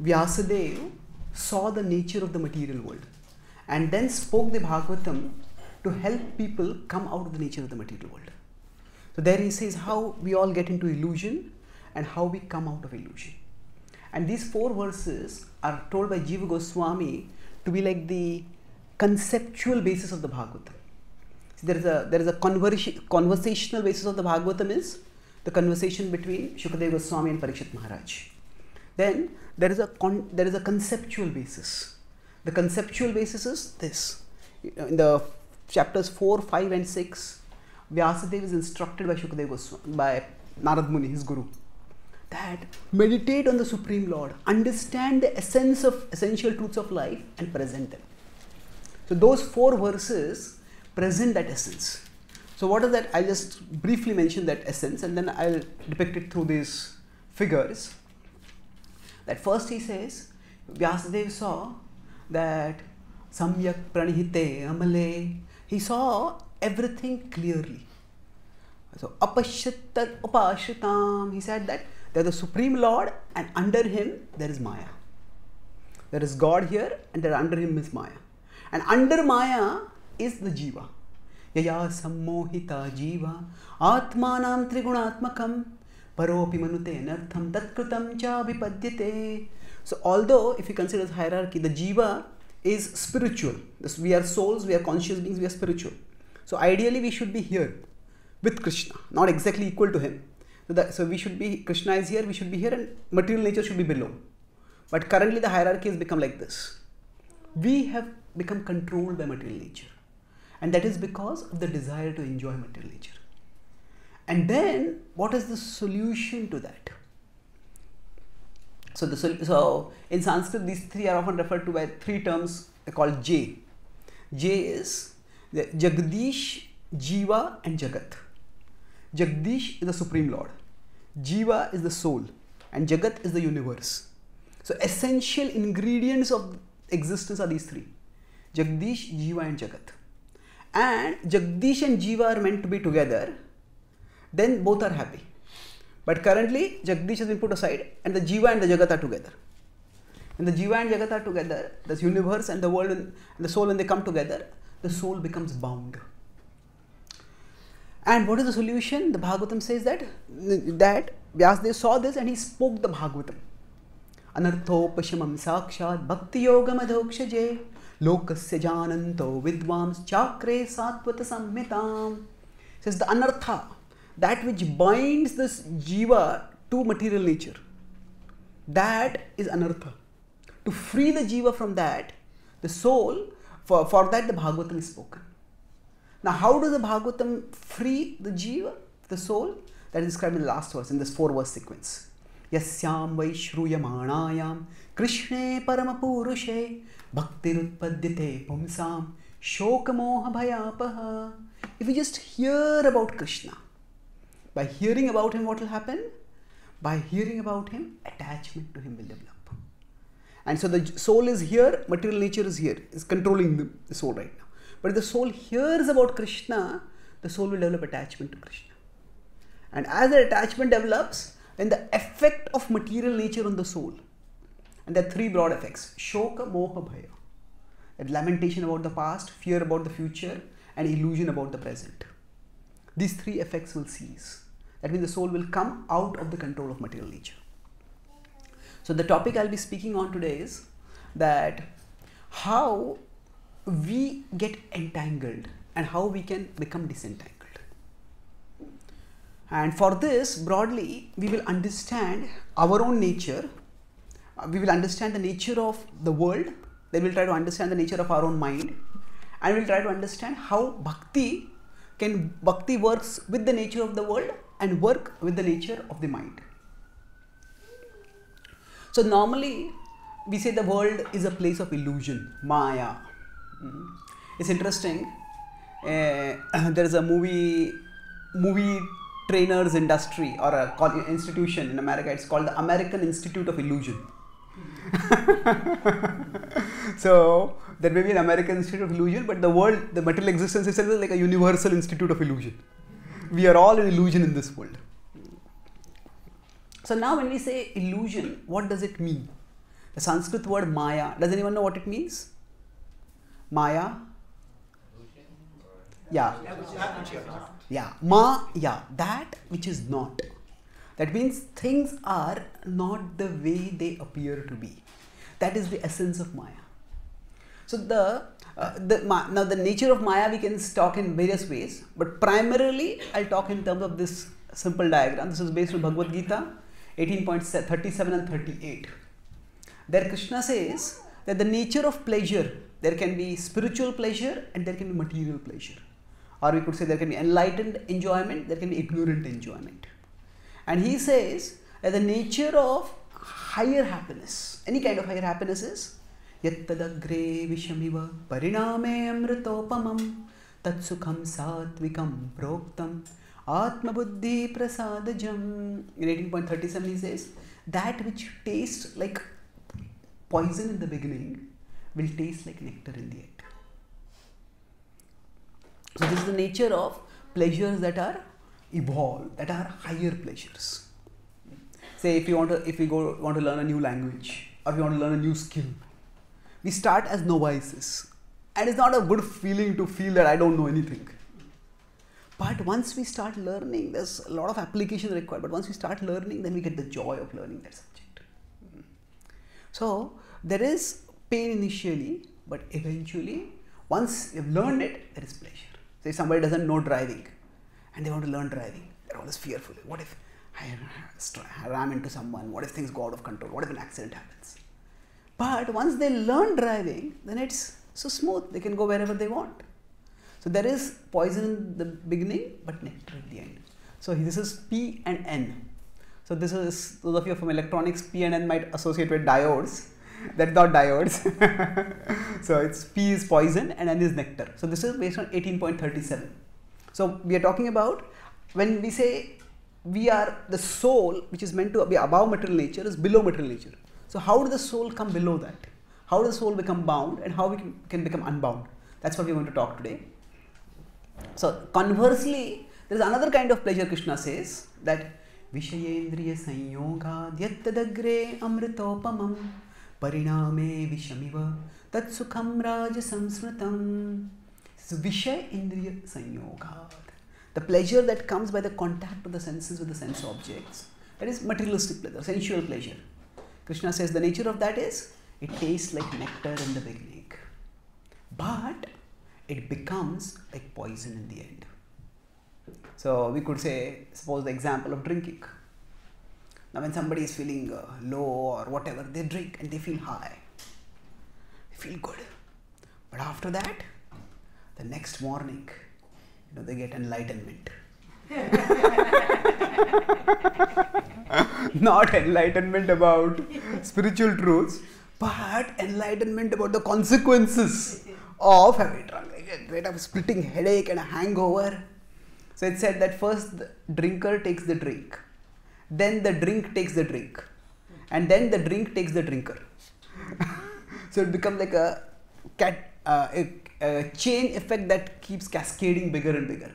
Vyasadeva saw the nature of the material world and then spoke the Bhagavatam to help people come out of the nature of the material world. So there he says how we all get into illusion and how we come out of illusion. And these four verses are told by Jiva Goswami to be like the conceptual basis of the Bhagavatam. So there is a conversational basis of the Bhagavatam is the conversation between Shukadeva Goswami and Parikshit Maharaj. Then there is a conceptual basis. The conceptual basis is this. In the chapters 4, 5 and 6, Vyasadeva is instructed by Shukadeva Goswami, by Narad Muni, his guru, that meditate on the Supreme Lord, understand the essence of essential truths of life and present them. So those four verses present that essence. So what is that? I'll just briefly mention that essence and then I'll depict it through these figures. That first he says, Vyasadeva saw that Samyak Pranihite Amale. He saw everything clearly. So Apashyatta Upashritam. He said that there is the Supreme Lord and under him there is Maya. There is God here and there under him is Maya. And under Maya is the Jiva. Yaya Sammohita Jiva Atmanam Trigunaatmakam Paropi Manute Nartham Tatkritam Cha Vipadyate. So although if you consider this hierarchy, the Jiva is spiritual. We are souls, we are conscious beings, we are spiritual. So ideally we should be here with Krishna, not exactly equal to him. So we should be, Krishna is here, we should be here and material nature should be below. But currently the hierarchy has become like this. We have become controlled by material nature. And that is because of the desire to enjoy material nature. And then what is the solution to that? So in Sanskrit, these three are often referred to by three terms called J. J is the Jagdish, Jiva and Jagat. Jagdish is the Supreme Lord. Jiva is the soul. And Jagat is the universe. So essential ingredients of existence are these three. Jagdish, Jiva and Jagat. And Jagdish and Jiva are meant to be together. Then both are happy. But currently Jagdish has been put aside and the Jiva and the Jagat are together. When the Jiva and Jagat are together, the universe and the world and the soul, when they come together, the soul becomes bound. And what is the solution? The Bhagavatam says that Vyasadeva saw this and he spoke the Bhagavatam. Anarthopashamam sakshat bhakti yogam adhokshaje lokasya jananto vidvams chakre satvata sammitam. Says the anartha, that which binds this Jiva to material nature, that is anartha. To free the Jiva from that, the soul, for that the Bhagavatam is spoken. Now how does the Bhagavatam free the Jiva, the soul? That is described in the last verse, in this four-verse sequence. Yasyam vaishruyamanayam krishne paramapurushe bhaktirutpadyate pumsam shokamoha bhayapaha. If you just hear about Krishna, by hearing about him, what will happen? By hearing about him, attachment to him will develop. And so the soul is here, material nature is here, is controlling the soul right now. But if the soul hears about Krishna, the soul will develop attachment to Krishna. And as the attachment develops, then the effect of material nature on the soul. And there are three broad effects. Shoka, moha, bhaya. That lamentation about the past, fear about the future, and illusion about the present. These three effects will cease. That means the soul will come out of the control of material nature. So the topic I'll be speaking on today is that how we get entangled and how we can become disentangled. And for this, broadly, we will understand our own nature. We will understand the nature of the world. Then we'll try to understand the nature of our own mind. And we'll try to understand how Bhakti works with the nature of the world and work with the nature of the mind. So normally we say the world is a place of illusion, Maya. It's interesting. There is a movie trainers industry or an institution in America. It's called the American Institute of Illusion. So there may be an American Institute of Illusion, but the world, the material existence itself is like a universal institute of illusion. We are all an illusion in this world. So now when we say illusion, what does it mean? The Sanskrit word Maya, does anyone know what it means? Maya? Yeah. Yeah. Maya, that which is not. That means things are not the way they appear to be. That is the essence of Maya. So now the nature of Maya we can talk in various ways, but primarily I'll talk in terms of this simple diagram. This is based on Bhagavad Gita 18.37 and 38. There Krishna says that the nature of pleasure, there can be spiritual pleasure and there can be material pleasure. Or we could say there can be enlightened enjoyment, there can be ignorant enjoyment. And he says that the nature of higher happiness, any kind of higher happiness is Yattadagre Vishamiva Pariname Amritopamam Tatsukham Satvikam Proktam Atma Buddhi Prasadajam. In 18.37 he says that which tastes like poison in the beginning will taste like nectar in the end. So this is the nature of pleasures that are evolved, that are higher pleasures. Say if we want to learn a new language, or if you want to learn a new skill, we start as novices, and it's not a good feeling to feel that I don't know anything. But once we start learning, there's a lot of application required, but once we start learning, then we get the joy of learning that subject. So there is pain initially, but eventually, once you've learned it, there is pleasure. Say if somebody doesn't know driving, and they want to learn driving, they're always fearful. What if I ram into someone? What if things go out of control? What if an accident happens? But once they learn driving, then it's so smooth. They can go wherever they want. So there is poison in the beginning, but nectar at the end. So this is P and N. So this is, those of you from electronics, P and N might associate with diodes. That's not diodes. So it's P is poison and N is nectar. So this is based on 18.37. So we are talking about, when we say we are the soul, which is meant to be above material nature, is below material nature. So how did the soul come below that? How does the soul become bound and how we can become unbound? That's what we're going to talk today. So conversely, there's another kind of pleasure Krishna says that Vishayendriya Sanyoga Dyattadagre Amritopamam Pariname Vishamiva Tatsukham Raja Samsmritam. So Vishay Indriya Sanyoga, the pleasure that comes by the contact of the senses with the sense objects, that is materialistic pleasure, sensual pleasure. Krishna says the nature of that is it tastes like nectar in the beginning, but it becomes like poison in the end. So we could say, suppose the example of drinking. Now when somebody is feeling low or whatever, they drink and they feel high, they feel good, but after that, the next morning, you know, they get enlightenment. Not enlightenment about spiritual truths, but enlightenment about the consequences of having drunk. They get rid of splitting headache and a hangover. So it said that first the drinker takes the drink, then the drink takes the drink, and then the drink takes the drinker. So it becomes like a chain effect that keeps cascading bigger and bigger.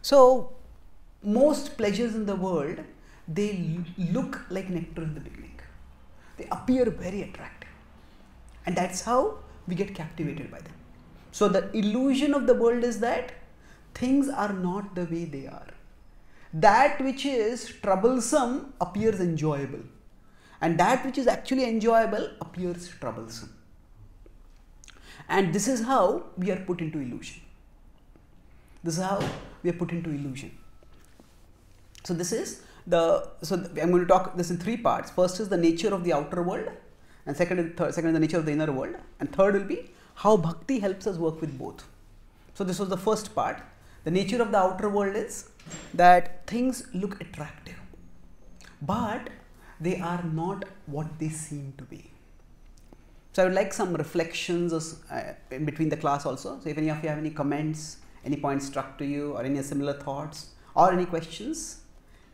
So most pleasures in the world, they look like nectar in the beginning. They appear very attractive, and that's how we get captivated by them. So the illusion of the world is that things are not the way they are. That which is troublesome appears enjoyable, and that which is actually enjoyable appears troublesome. And this is how we are put into illusion. This is how we are put into illusion. So this is the, I'm going to talk this in three parts. First is the nature of the outer world, and second is the nature of the inner world, and third will be how bhakti helps us work with both. So this was the first part. The nature of the outer world is that things look attractive, but they are not what they seem to be. So I would like some reflections in between the class also. So if any of you have any comments, any points struck to you, or any similar thoughts, or any questions,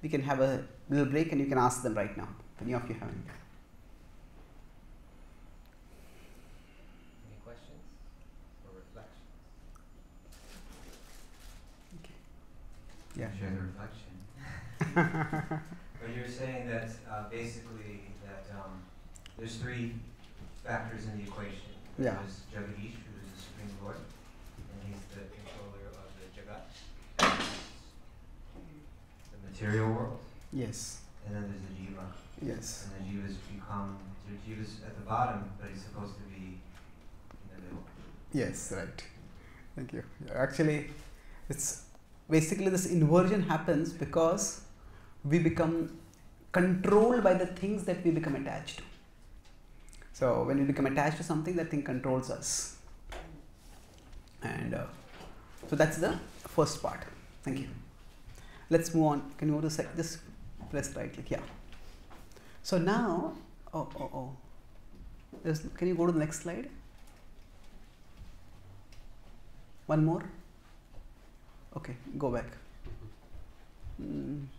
we can have a little break and you can ask them right now, if any of you have any. Any questions or reflections? Okay. Yeah. Share the reflection. But you're saying that basically that there's three factors in the equation. Yeah. There's Jagadish, who is the Supreme Lord, and he's the controller of the Jagat, the material world. Yes. And then there's the Jiva. Yes. And the Jivas become, the Jiva's at the bottom, but he's supposed to be in the middle. Yes, right. Thank you. Actually, it's basically this inversion happens because we become controlled by the things that we become attached to. So when we become attached to something, that thing controls us. And so that's the first part. Thank you. Let's move on. Can you move to the second? Just press right click. Yeah. So now, can you go to the next slide? One more? Okay, go back.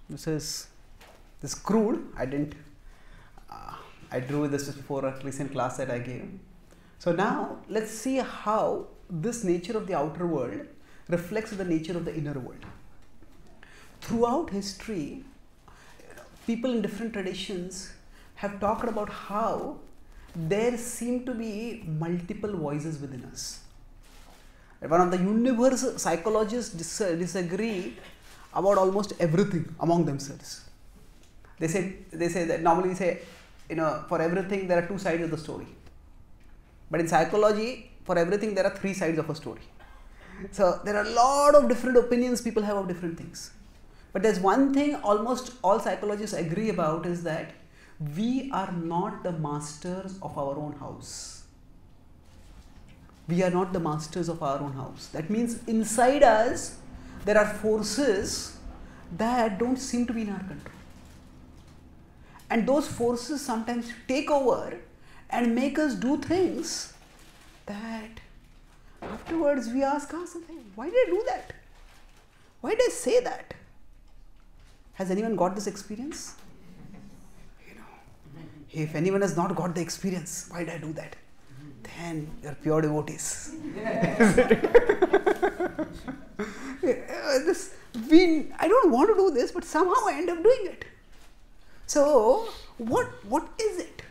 This is crude. I didn't. I drew this before a recent class that I gave. So now let's see how this nature of the outer world reflects the nature of the inner world. Throughout history, people in different traditions have talked about how there seem to be multiple voices within us. One of the universal psychologists disagree about almost everything among themselves. They say that normally we say, you know, for everything there are two sides of the story. But in psychology, for everything there are three sides of a story. So there are a lot of different opinions people have of different things. But there's one thing almost all psychologists agree about, is that we are not the masters of our own house. We are not the masters of our own house. That means inside us there are forces that don't seem to be in our control. And those forces sometimes take over and make us do things that afterwards we ask ourselves, why did I do that? Why did I say that? Has anyone got this experience? You know, if anyone has not got the experience, why did I do that? Then you are pure devotees. I don't want to do this, but somehow I end up doing it. So, what is it?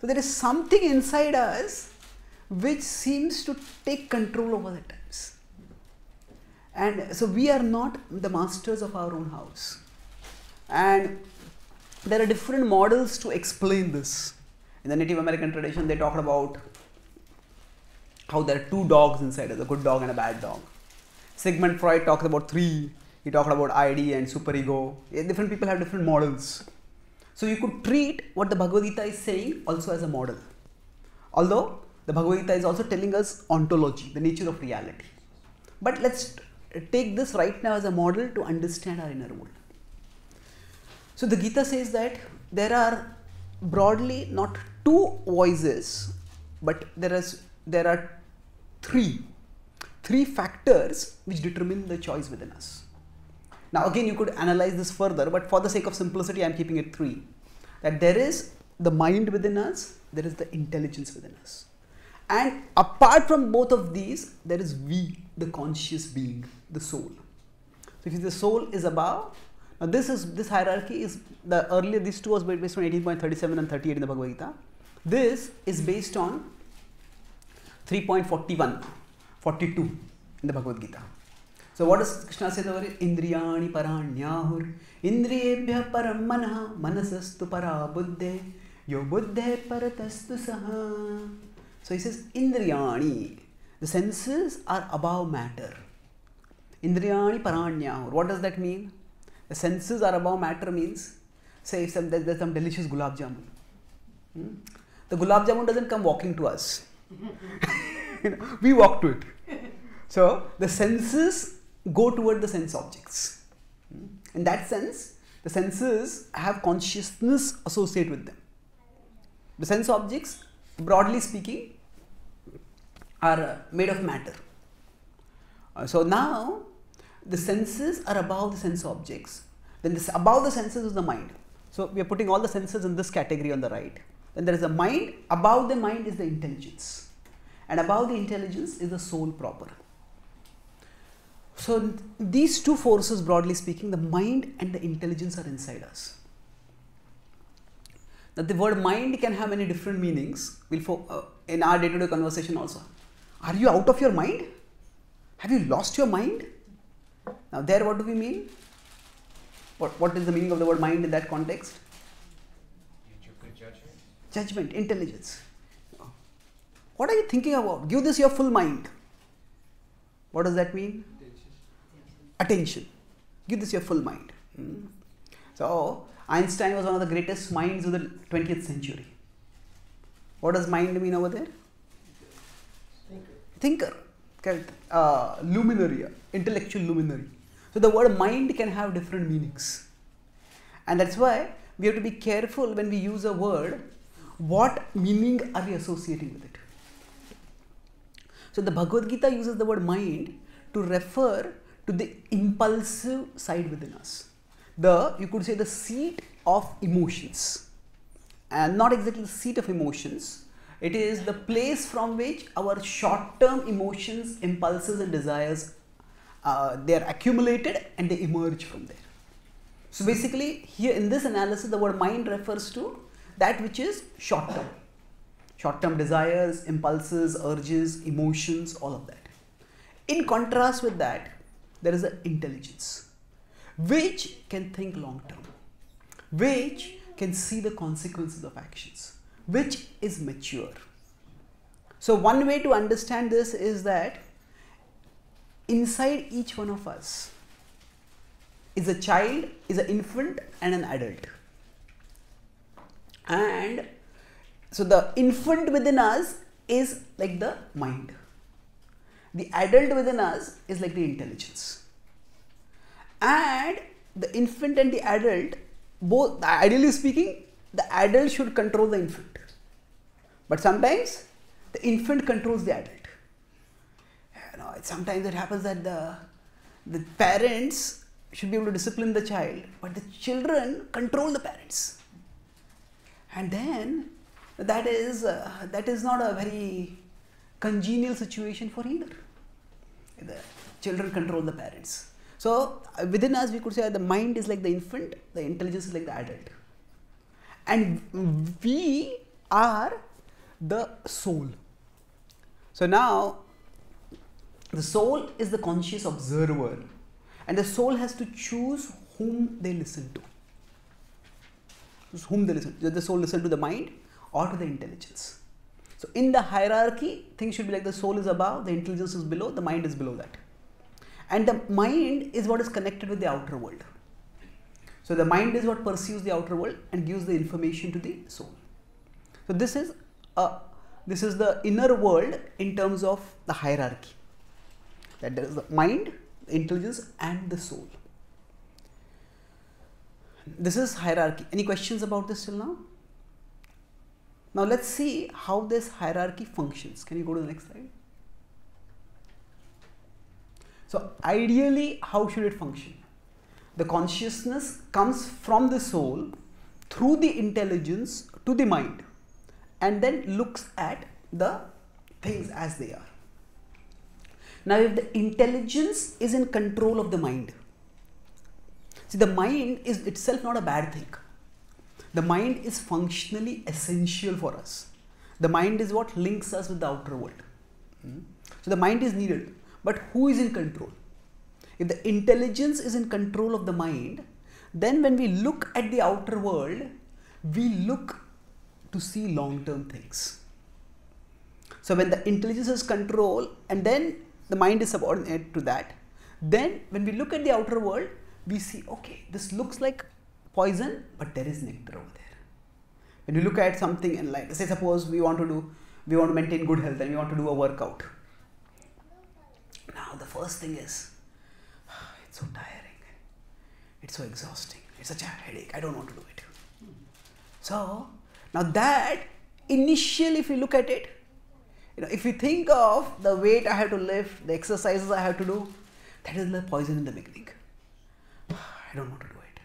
So there is something inside us which seems to take control over the times. And so we are not the masters of our own house. And there are different models to explain this. In the Native American tradition, they talked about how there are two dogs inside us, a good dog and a bad dog. Sigmund Freud talked about three. He talked about ID and superego. Different people have different models. So you could treat what the Bhagavad Gita is saying also as a model. Although the Bhagavad Gita is also telling us ontology, the nature of reality. But let's take this right now as a model to understand our inner world. So the Gita says that there are broadly not two voices, but there are three factors which determine the choice within us. Now again, you could analyze this further, but for the sake of simplicity, I am keeping it three. That there is the mind within us, there is the intelligence within us. And apart from both of these, there is we, the conscious being, the soul. So if the soul is above, now this hierarchy is, the earlier these two was based on 18.37 and 38 in the Bhagavad Gita. This is based on 3.41, 42 in the Bhagavad Gita. So what does Krishna say over here? Indriyani paranyahur, indriyebhya paramanaha, manasastu parabuddhe, yo buddhe paratastu saha. So he says indriyani, the senses are above matter. Indriyani paranyahur, what does that mean? The senses are above matter means, say if there's some delicious gulab jamun. The gulab jamun doesn't come walking to us. You know, we walk to it. So the senses go toward the sense objects. In that sense, the senses have consciousness associated with them. The sense objects, broadly speaking, are made of matter. So now the senses are above the sense objects. Then this above the senses is the mind. So we are putting all the senses in this category on the right. Then there is the mind. Above the mind is the intelligence. And above the intelligence is the soul proper. So these two forces, broadly speaking, the mind and the intelligence, are inside us. that the word mind can have many different meanings. In our day-to-day conversation also. Are you out of your mind? Have you lost your mind? Now there, what do we mean? What is the meaning of the word mind in that context? Judgment, intelligence. What are you thinking about? Give this your full mind. What does that mean? Attention. Give this your full mind. So Einstein was one of the greatest minds of the 20th century. What does mind mean over there? Thinker. Luminary, intellectual luminary. So the word mind can have different meanings. And that's why we have to be careful when we use a word, what meaning are we associating with it. So the Bhagavad Gita uses the word mind to refer to the impulsive side within us. You could say the seat of emotions. And not exactly the seat of emotions. It is the place from which our short-term emotions, impulses and desires, they are accumulated and they emerge from there. So basically, here in this analysis, the word mind refers to that which is short-term. Short-term desires, impulses, urges, emotions, all of that. In contrast with that, there is an intelligence, which can think long-term, which can see the consequences of actions, which is mature. So one way to understand this is that inside each one of us is a child, is an infant and an adult. And so the infant within us is like the mind. The adult within us is like the intelligence. And the infant and the adult, both ideally speaking, the adult should control the infant. But sometimes the infant controls the adult. You know, sometimes it happens that the parents should be able to discipline the child, but the children control the parents. And then that is not a very congenial situation for either. The children control the parents. So within us we could say that the mind is like the infant, the intelligence is like the adult. And we are the soul. So now the soul is the conscious observer, and the soul has to choose whom they listen to. Does the soul listen to the mind or to the intelligence? So in the hierarchy, things should be like the soul is above, the intelligence is below, the mind is below that. And the mind is what is connected with the outer world. So the mind is what pursues the outer world and gives the information to the soul. So this is the inner world in terms of the hierarchy. That there is the mind, the intelligence and the soul. This is hierarchy. Any questions about this till now? Now let's see how this hierarchy functions. Can you go to the next slide? So ideally, how should it function? The consciousness comes from the soul through the intelligence to the mind, and then looks at the things as they are. Now if the intelligence is in control of the mind, see the mind is itself not a bad thing. The mind is functionally essential for us. The mind is what links us with the outer world. So the mind is needed, but who is in control? If the intelligence is in control of the mind, then when we look at the outer world, we look to see long-term things. So when the intelligence is control and then the mind is subordinate to that, then when we look at the outer world, we see, okay, this looks like poison, but there is nectar over there. When you look at something and like, say suppose we want to maintain good health and we want to do a workout. Now the first thing is, it's so tiring, it's so exhausting, it's such a headache, I don't want to do it. So now that initially if you look at it, you know, if you think of the weight I have to lift, the exercises I have to do, that is the poison in the beginning. I don't want to do it.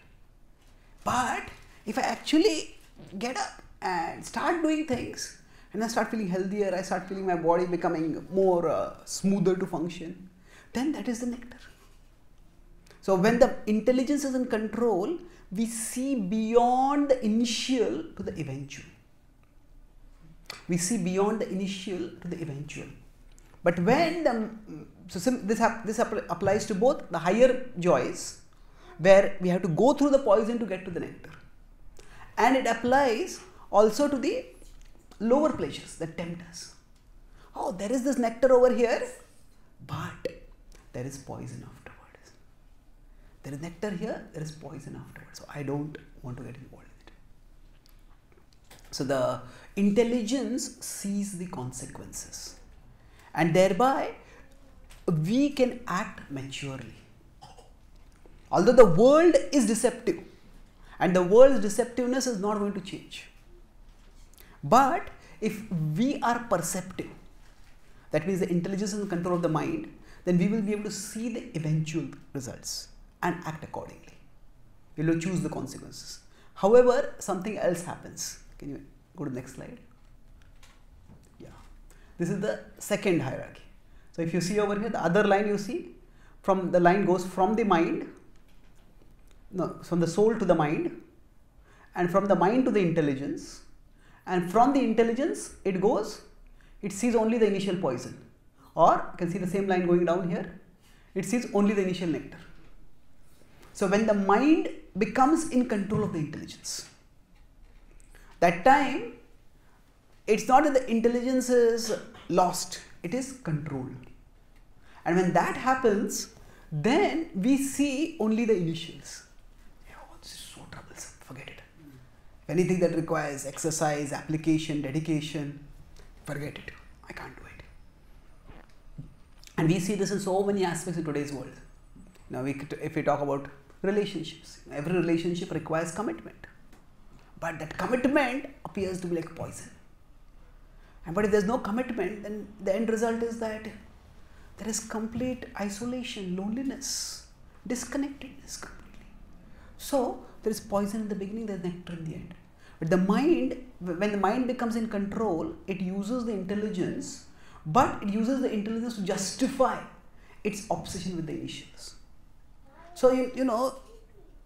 But if I actually get up and start doing things and I start feeling healthier, I start feeling my body becoming more smoother to function, then that is the nectar. So when the intelligence is in control, we see beyond the initial to the eventual. We see beyond the initial to the eventual. But when the, so this applies to both the higher joys, where we have to go through the poison to get to the nectar. And it applies also to the lower pleasures that tempt us. Oh, there is this nectar over here, but there is poison afterwards. There is nectar here, there is poison afterwards. So I don't want to get involved in it. So the intelligence sees the consequences. And thereby, we can act maturely. Although the world is deceptive, and the world's deceptiveness is not going to change. But if we are perceptive, that means the intelligence and control of the mind, then we will be able to see the eventual results and act accordingly. We will choose the consequences. However, something else happens. Can you go to the next slide? This is the second hierarchy. So if you see over here, the other line you see, from the line goes from the mind, from the soul to the mind, and from the mind to the intelligence, and from the intelligence it goes, it sees only the initial poison. Or you can see the same line going down here, it sees only the initial nectar. So when the mind becomes in control of the intelligence, that time, it's not that the intelligence is lost, it is controlled. And when that happens, then we see only the initials. Oh, this is so troublesome, forget it. Anything that requires exercise, application, dedication, forget it, I can't do it. And we see this in so many aspects in today's world. Now, if we talk about relationships, every relationship requires commitment. But that commitment appears to be like poison. But if there's no commitment, then the end result is that there is complete isolation, loneliness, disconnectedness completely. So there is poison in the beginning, there is nectar in the end. But the mind, when the mind becomes in control, it uses the intelligence, but it uses the intelligence to justify its obsession with the initials. So you know,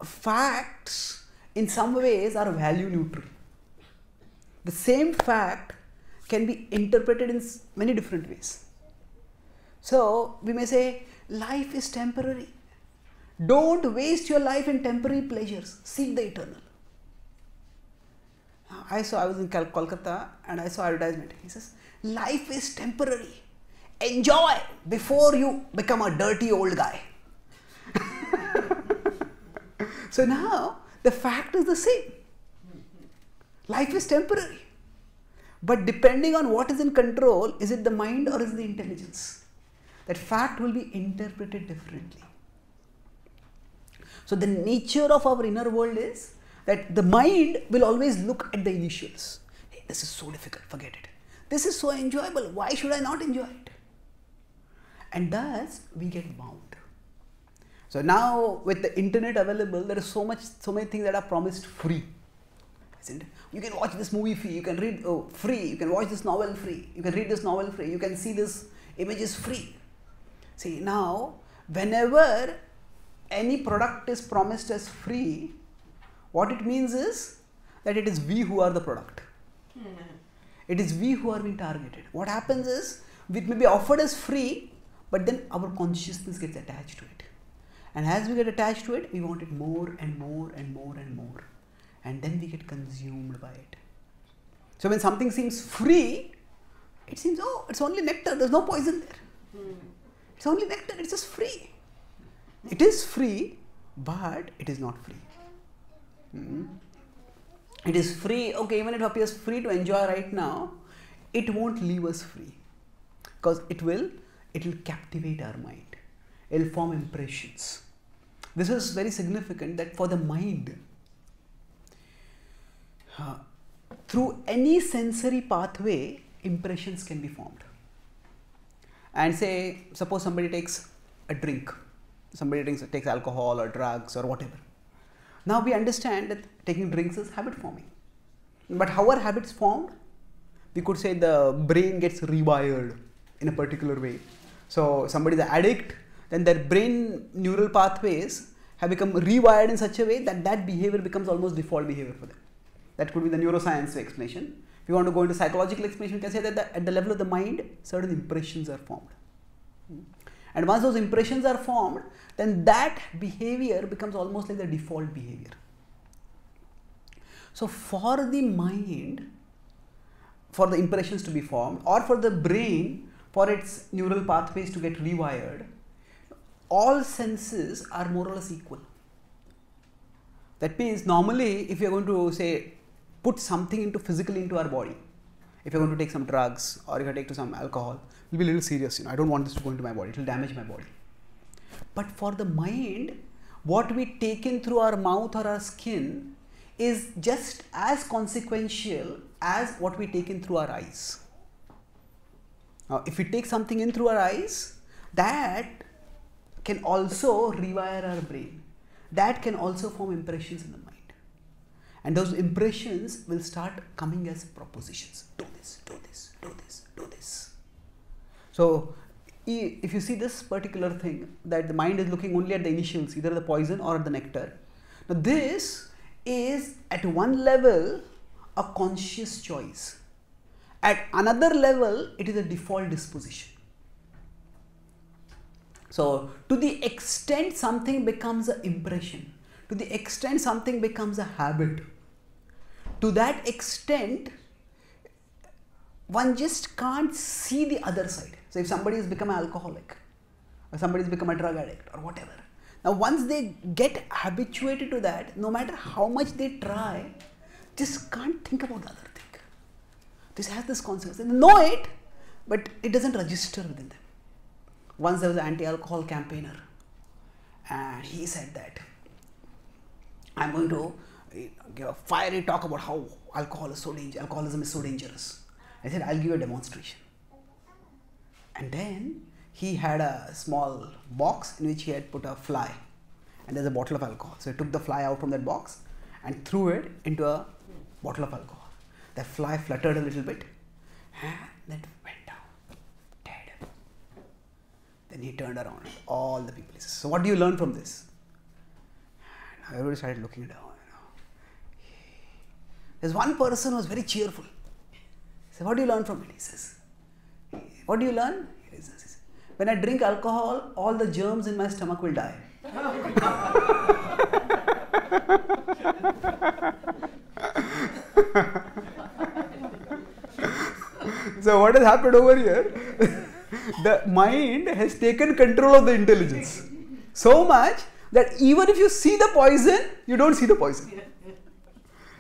facts in some ways are value neutral. The same fact can be interpreted in many different ways. So we may say, life is temporary. Don't waste your life in temporary pleasures. Seek the eternal. I was in Kolkata and I saw advertisement. He says, life is temporary. Enjoy before you become a dirty old guy. So now the fact is the same. Life is temporary. But depending on what is in control, is it the mind or is it the intelligence? That fact will be interpreted differently. So the nature of our inner world is that the mind will always look at the initials. Hey, this is so difficult, forget it. This is so enjoyable, why should I not enjoy it? And thus, we get bound. So now, with the internet available, there is so many things that are promised free. Isn't it? You can watch this movie free, you can read free, you can watch this novel free, you can read this novel free, you can see this images free. See, now, whenever any product is promised as free, what it means is that it is we who are the product. It is we who are being targeted. What happens is, it may be offered as free, but then our consciousness gets attached to it. And as we get attached to it, we want it more and more and more and more. And then we get consumed by it. So when something seems free, it seems, oh, it's only nectar, there's no poison there. It's only nectar, it's just free. It is free, but it is not free. It is free, okay, even if it appears free to enjoy right now, it won't leave us free. Because it will captivate our mind. It will form impressions. This is very significant that for the mind, through any sensory pathway, impressions can be formed. And say, suppose somebody takes a drink, takes alcohol or drugs or whatever. Now we understand that taking drinks is habit forming. But how are habits formed? We could say the brain gets rewired in a particular way. So somebody is an addict, then their brain neural pathways have become rewired in such a way that that behavior becomes almost default behavior for them. That could be the neuroscience explanation. If you want to go into psychological explanation, you can say that at the level of the mind, certain impressions are formed. And once those impressions are formed, then that behavior becomes almost like the default behavior. So for the mind, for the impressions to be formed, or for the brain, for its neural pathways to get rewired, all senses are more or less equal. That means normally if you are going to say put something physically into our body, if you are going to take some drugs or if you take to some alcohol, it will be a little serious, I don't want this to go into my body, it will damage my body. But for the mind, what we take in through our mouth or our skin is just as consequential as what we take in through our eyes. Now if we take something in through our eyes, that can also rewire our brain. That can also form impressions in the mind. And those impressions will start coming as propositions. Do this, do this, do this, do this. So if you see this particular thing, that the mind is looking only at the initials, either the poison or the nectar. Now this is at one level a conscious choice. At another level, it is a default disposition. So to the extent something becomes an impression, to the extent something becomes a habit, to that extent one just can't see the other side. So if somebody has become an alcoholic or somebody has become a drug addict or whatever, now once they get habituated to that, no matter how much they try, just can't think about the other thing. This has this consequence. They know it, but it doesn't register within them. Once there was an anti-alcohol campaigner and he said that I'm going to give a fiery talk about how alcoholism is so dangerous. I said, I'll give a demonstration. And then he had a small box in which he had put a fly and there's a bottle of alcohol. So he took the fly out from that box and threw it into a bottle of alcohol. That fly fluttered a little bit and then went. Then he turned around and all the people said, so what do you learn from this? And everybody started looking down. There's one person who was very cheerful. He said, what do you learn from it? He says, what do you learn? He says, when I drink alcohol, all the germs in my stomach will die. So what has happened over here? The mind has taken control of the intelligence so much that even if you see the poison, you don't see the poison.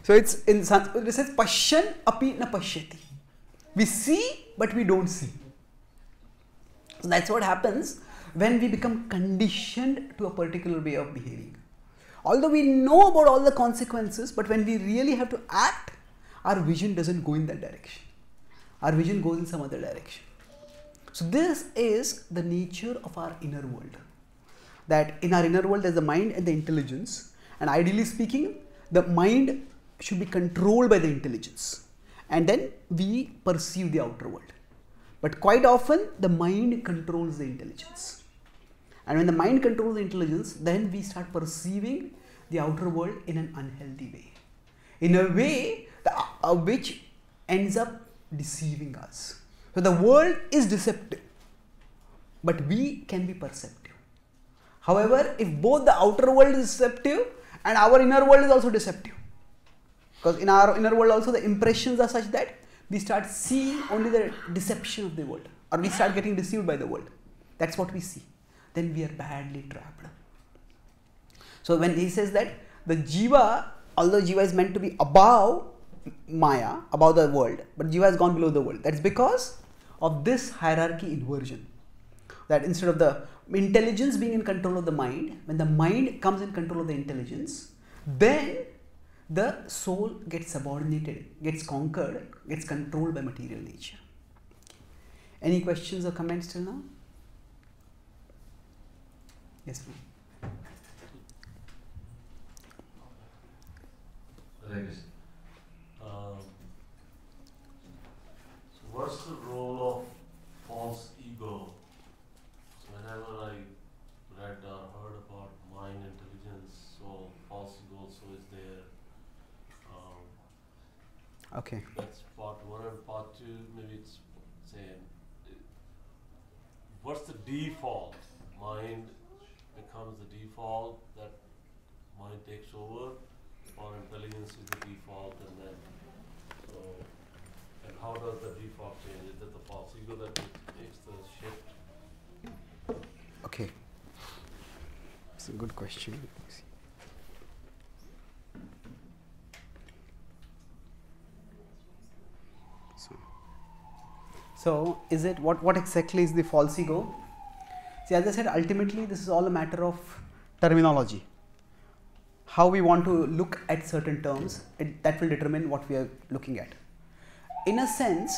So it's in Sanskrit, it says Pashyan api na pashyati. We see, but we don't see. So that's what happens when we become conditioned to a particular way of behaving. Although we know about all the consequences, but when we really have to act, our vision doesn't go in that direction. Our vision goes in some other direction. So this is the nature of our inner world, that in our inner world there is the mind and the intelligence, and ideally speaking the mind should be controlled by the intelligence and then we perceive the outer world. But quite often the mind controls the intelligence, and when the mind controls the intelligence, then we start perceiving the outer world in an unhealthy way, in a way which ends up deceiving us. So the world is deceptive, but we can be perceptive. However, if both the outer world is deceptive and our inner world is also deceptive, because in our inner world also the impressions are such that we start seeing only the deception of the world, or we start getting deceived by the world. That's what we see. Then we are badly trapped. So when he says that the Jiva, although Jiva is meant to be above Maya, above the world, but Jiva has gone below the world. That's because of this hierarchy inversion. That instead of the intelligence being in control of the mind, when the mind comes in control of the intelligence, then the soul gets subordinated, gets conquered, gets controlled by material nature. Any questions or comments till now? Yes, ma'am. What's the role of false ego? So whenever I read or heard about mind intelligence, Okay. That's part one, and part two, maybe it's saying, what's the default? Mind becomes the default, that mind takes over, or intelligence is the default, and then, so, and how does the default change? Is that the false ego that takes the shift? Okay. That's a good question. So, is it what exactly is the false ego? See, as I said, ultimately this is all a matter of terminology. How we want to look at certain terms, that will determine what we are looking at. In a sense,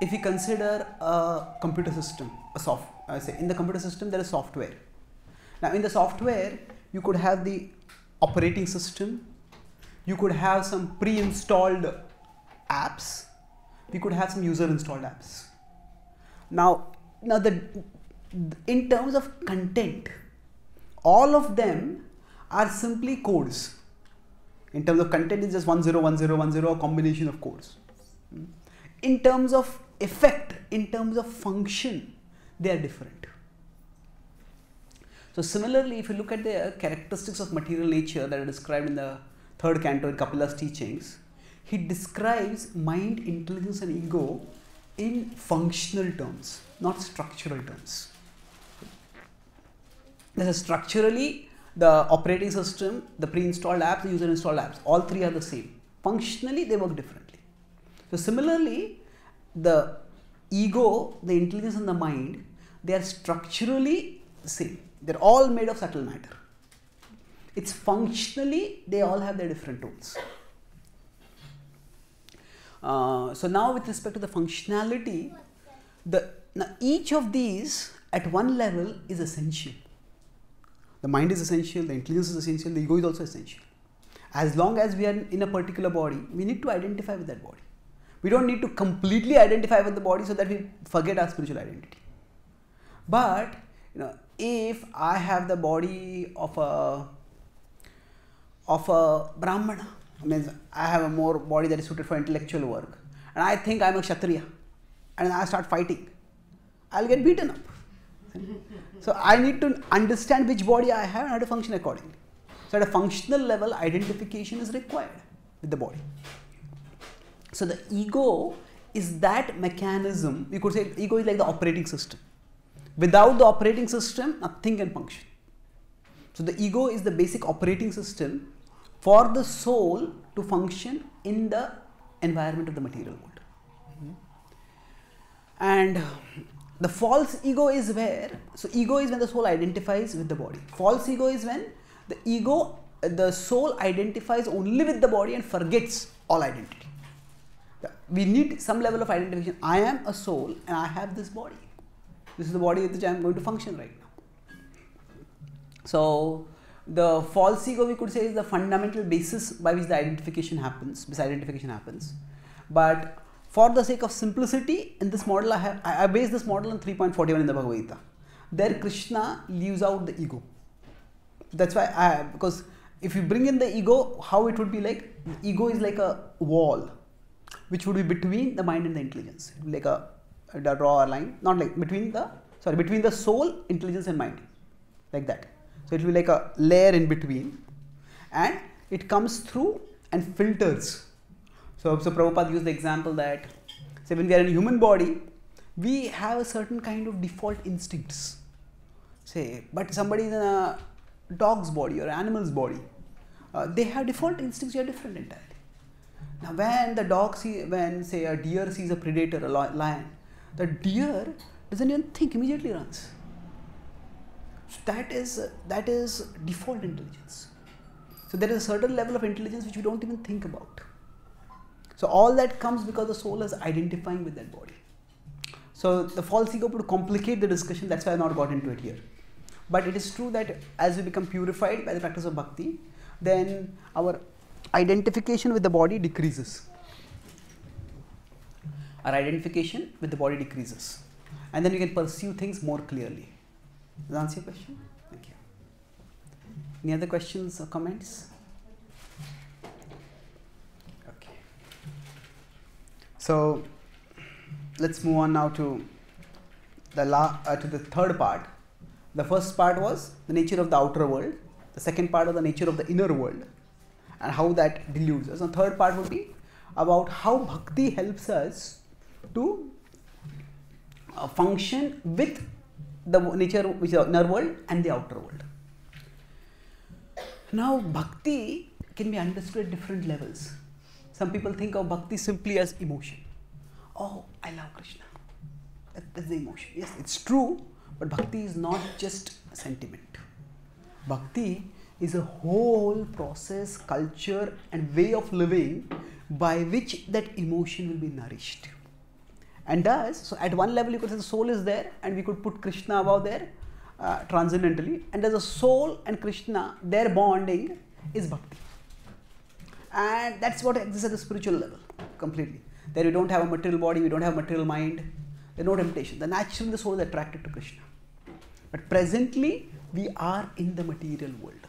if we consider a computer system, in the computer system there is software. Now, in the software, you could have the operating system, you could have some pre-installed apps, we could have some user installed apps. Now in terms of content, all of them are simply codes. In terms of content, it's just 10, 10, 10, a combination of codes. In terms of effect, in terms of function, they are different. So similarly, if you look at the characteristics of material nature that are described in the third canto in Kapila's teachings, he describes mind, intelligence and ego in functional terms, not structural terms. This is structurally the operating system, the pre-installed apps, the user installed apps, all three are the same. Functionally they work differently. So similarly, the ego, the intelligence and the mind, they are structurally same. They're all made of subtle matter. It's functionally they all have their different roles. So now with respect to the functionality, each of these at one level is essential. The mind is essential, the intelligence is essential, the ego is also essential. As long as we are in a particular body, we need to identify with that body. We don't need to completely identify with the body so that we forget our spiritual identity. But you know, if I have the body of a Brahmana, means I have a more body that is suited for intellectual work, and I think I am a Kshatriya and I start fighting, I will get beaten up. So I need to understand which body I have and how to function accordingly. So at a functional level, identification is required with the body. So the ego is that mechanism. You could say ego is like the operating system. Without the operating system, nothing can function. So the ego is the basic operating system for the soul to function in the environment of the material world. And the false ego is where, so ego is when the soul identifies with the body. False ego is when the soul identifies only with the body and forgets all identity. We need some level of identification. I am a soul and I have this body. This is the body with which I am going to function right now. So the false ego, we could say, is the fundamental basis by which the identification happens, misidentification happens. But for the sake of simplicity, in this model, I base this model on 3.41 in the Bhagavad Gita. There Krishna leaves out the ego. That's why, because if you bring in the ego, how it would be like, the ego is like a wall, which would be between the mind and the intelligence. Like a draw line, not like, between the soul, intelligence and mind, like that. So it will be like a layer in between, and it comes through and filters. So Prabhupada used the example that, say, when we are in a human body, we have a certain kind of default instincts. Say, but somebody in a dog's body or animal's body, they have default instincts which are different entirely. Now, when the dog say a deer sees a predator, a lion, the deer doesn't even think, immediately runs. That is default intelligence. So there is a certain level of intelligence which we don't even think about. So all that comes because the soul is identifying with that body. So the false ego would complicate the discussion, that's why I have not got into it here. But it is true that as we become purified by the practice of bhakti, then our identification with the body decreases. Our identification with the body decreases. And then we can pursue things more clearly. Does that answer your question? Thank you. Any other questions or comments? Okay. So let's move on now to the third part. The first part was the nature of the outer world. The second part was the nature of the inner world and how that deludes us. And the third part would be about how bhakti helps us to function with the nature, which is the inner world and the outer world. Now, bhakti can be understood at different levels. Some people think of bhakti simply as emotion. Oh, I love Krishna. That's the emotion. Yes, it's true, but bhakti is not just sentiment. Bhakti is a whole process, culture, and way of living by which that emotion will be nourished. And thus, so at one level you could say the soul is there, and we could put Krishna above there transcendentally. And there's a soul and Krishna, their bonding is bhakti. And that's what exists at the spiritual level completely. There we don't have a material body, we don't have a material mind. There's no temptation. The naturally the soul is attracted to Krishna. But presently, we are in the material world.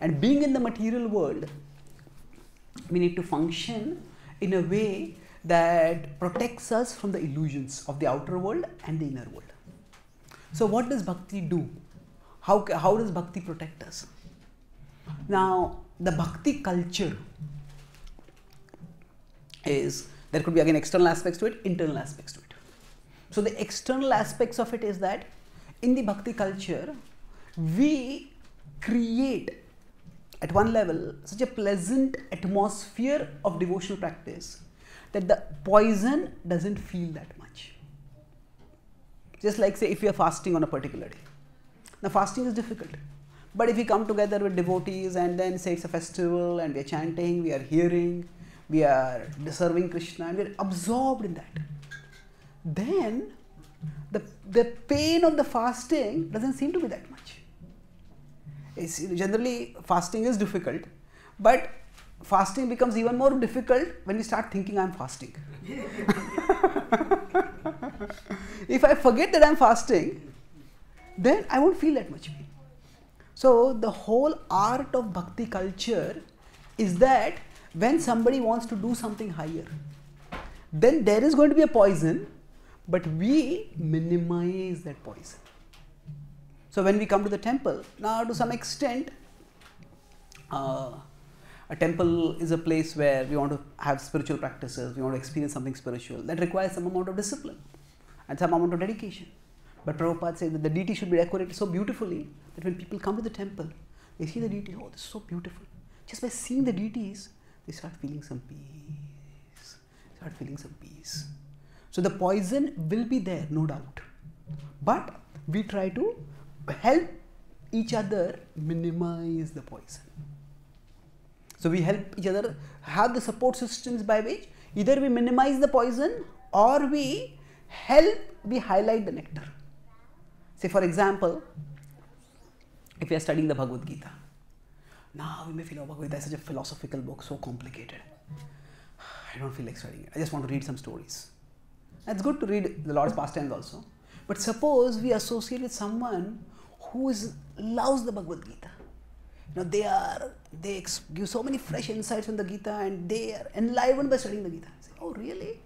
And being in the material world, we need to function in a way that protects us from the illusions of the outer world and the inner world. So what does bhakti do? How does bhakti protect us? Now, the bhakti culture is, there could be again external aspects to it, internal aspects to it. So the external aspects of it is that in the bhakti culture, we create at one level such a pleasant atmosphere of devotional practice that the poison doesn't feel that much. Just like say if you are fasting on a particular day. Now fasting is difficult, but if we come together with devotees and then say it's a festival and we are chanting, we are hearing, we are serving Krishna and we are absorbed in that, then the pain of the fasting doesn't seem to be that much. It's generally fasting is difficult, but fasting becomes even more difficult when we start thinking I'm fasting. If I forget that I'm fasting, then I won't feel that much pain. So the whole art of bhakti culture is that when somebody wants to do something higher, then there is going to be a poison, but we minimize that poison. So when we come to the temple, now to some extent, a temple is a place where we want to have spiritual practices, we want to experience something spiritual. That requires some amount of discipline and some amount of dedication. But Prabhupada said that the deity should be decorated so beautifully that when people come to the temple, they see the deity, oh, this is so beautiful. Just by seeing the deities, they start feeling some peace, start feeling some peace. So the poison will be there, no doubt. But we try to help each other minimize the poison. So we help each other have the support systems by which either we minimize the poison or we help, we highlight the nectar. Say for example, if we are studying the Bhagavad Gita, now we may feel, oh, Bhagavad Gita is such a philosophical book, so complicated. I don't feel like studying it. I just want to read some stories. It's good to read the Lord's pastimes also. But suppose we associate with someone who loves the Bhagavad Gita. Now they give so many fresh insights on the Gita and they are enlivened by studying the Gita. I say, oh really?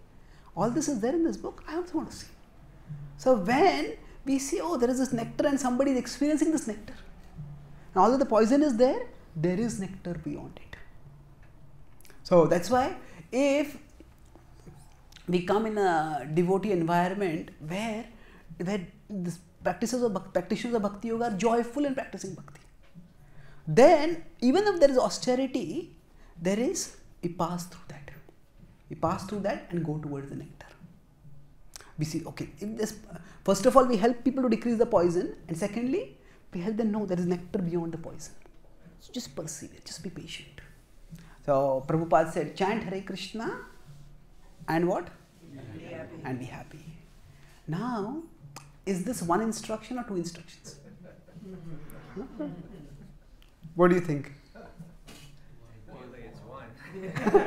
All this is there in this book? I also want to see. So when we see, oh, there is this nectar and somebody is experiencing this nectar. And although the poison is there, there is nectar beyond it. So that's why if we come in a devotee environment where the practitioners of Bhakti Yoga are joyful in practicing Bhakti, then even if there is austerity, we pass through that. We pass through that and go towards the nectar. We see, okay, first of all, we help people to decrease the poison, and secondly, we help them know there is nectar beyond the poison. So just persevere, just be patient. So Prabhupada said, chant Hare Krishna, and what? And be happy. Now, is this one instruction or two instructions? What do you think? It's one.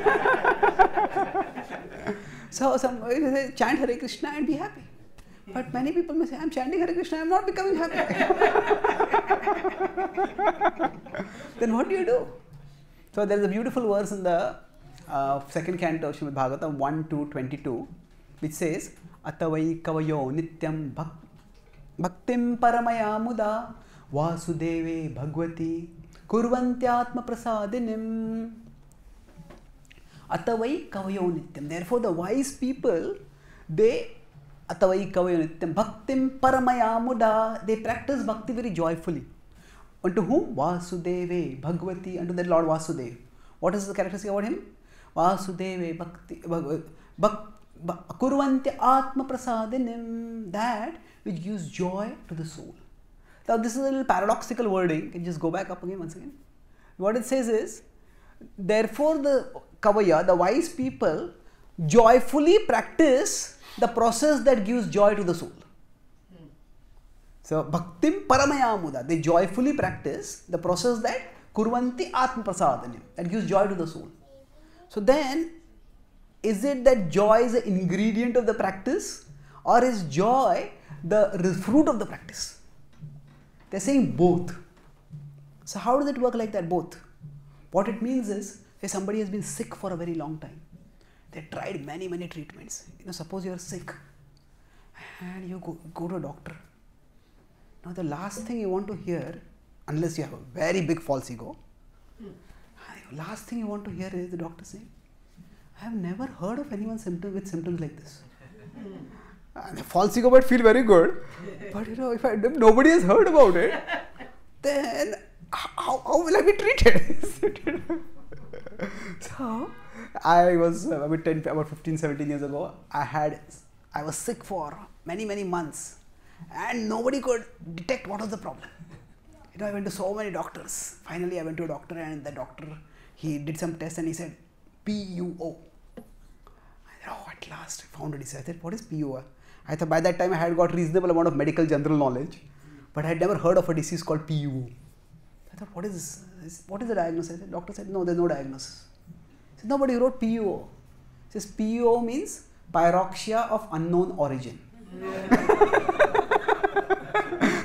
So somebody says, chant Hare Krishna and be happy. But many people may say, I'm chanting Hare Krishna, I'm not becoming happy. Then what do you do? So there's a beautiful verse in the second canto of Shrimad Bhagavatam 1:22, which says, Atavai kavayo nityam bhaktim paramaya muda vasudeve bhagvati kurvantyatma prasadinim. Atavai kavayo nityam. Therefore, the wise people, they Atavai kavayo nityam bhaktim paramaya muda, they practice bhakti very joyfully. Unto whom? Vasudeve bhagvati, unto the Lord Vasudeva. What is the characteristic about him? Vasudeva bhakti kurvante atma prasadinim, that which gives joy to the soul. Now this is a little paradoxical wording. You can just go back up again once again. What it says is, therefore the kavaya, the wise people, joyfully practice the process that gives joy to the soul. So bhaktim paramayamuda, they joyfully practice the process that kurvanti atma prasadanim, that gives joy to the soul. So then, is it that joy is an ingredient of the practice, or is joy the fruit of the practice? They are saying both. So how does it work like that, both? What it means is, say somebody has been sick for a very long time. They tried many, many treatments. You know, suppose you are sick and you go to a doctor. Now the last thing you want to hear, unless you have a very big false ego, the last thing you want to hear is the doctor saying, I have never heard of anyone with symptoms like this. And the false ego might feel very good, but you know, if nobody has heard about it, then how will I be treated? So, I was about 15, 17 years ago, I was sick for many, many months. And nobody could detect what was the problem. You know, I went to so many doctors. Finally, I went to a doctor, and the doctor, he did some tests and he said, PUO. I said, oh, at last, I found it. He said, what is PUO? I thought by that time I had got reasonable amount of medical general knowledge, but I had never heard of a disease called PUO. I thought, what is this? What is the diagnosis? I said, doctor said, no, there's no diagnosis. He said, no, but you wrote PUO. He says, PUO means Pyrexia of Unknown Origin.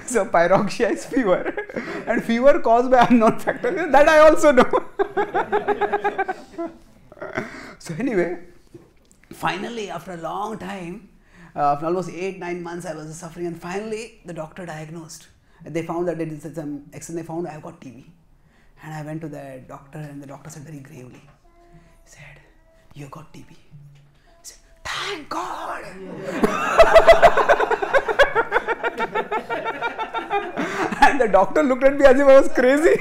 So pyrexia is fever, and fever caused by unknown factors, that I also know. So anyway, finally after a long time, after almost 8-9 months I was suffering, and finally the doctor diagnosed. They found that they found I have got TB. And I went to the doctor, and the doctor said very gravely, he said, you got TB. I said, thank God! And the doctor looked at me as if I was crazy.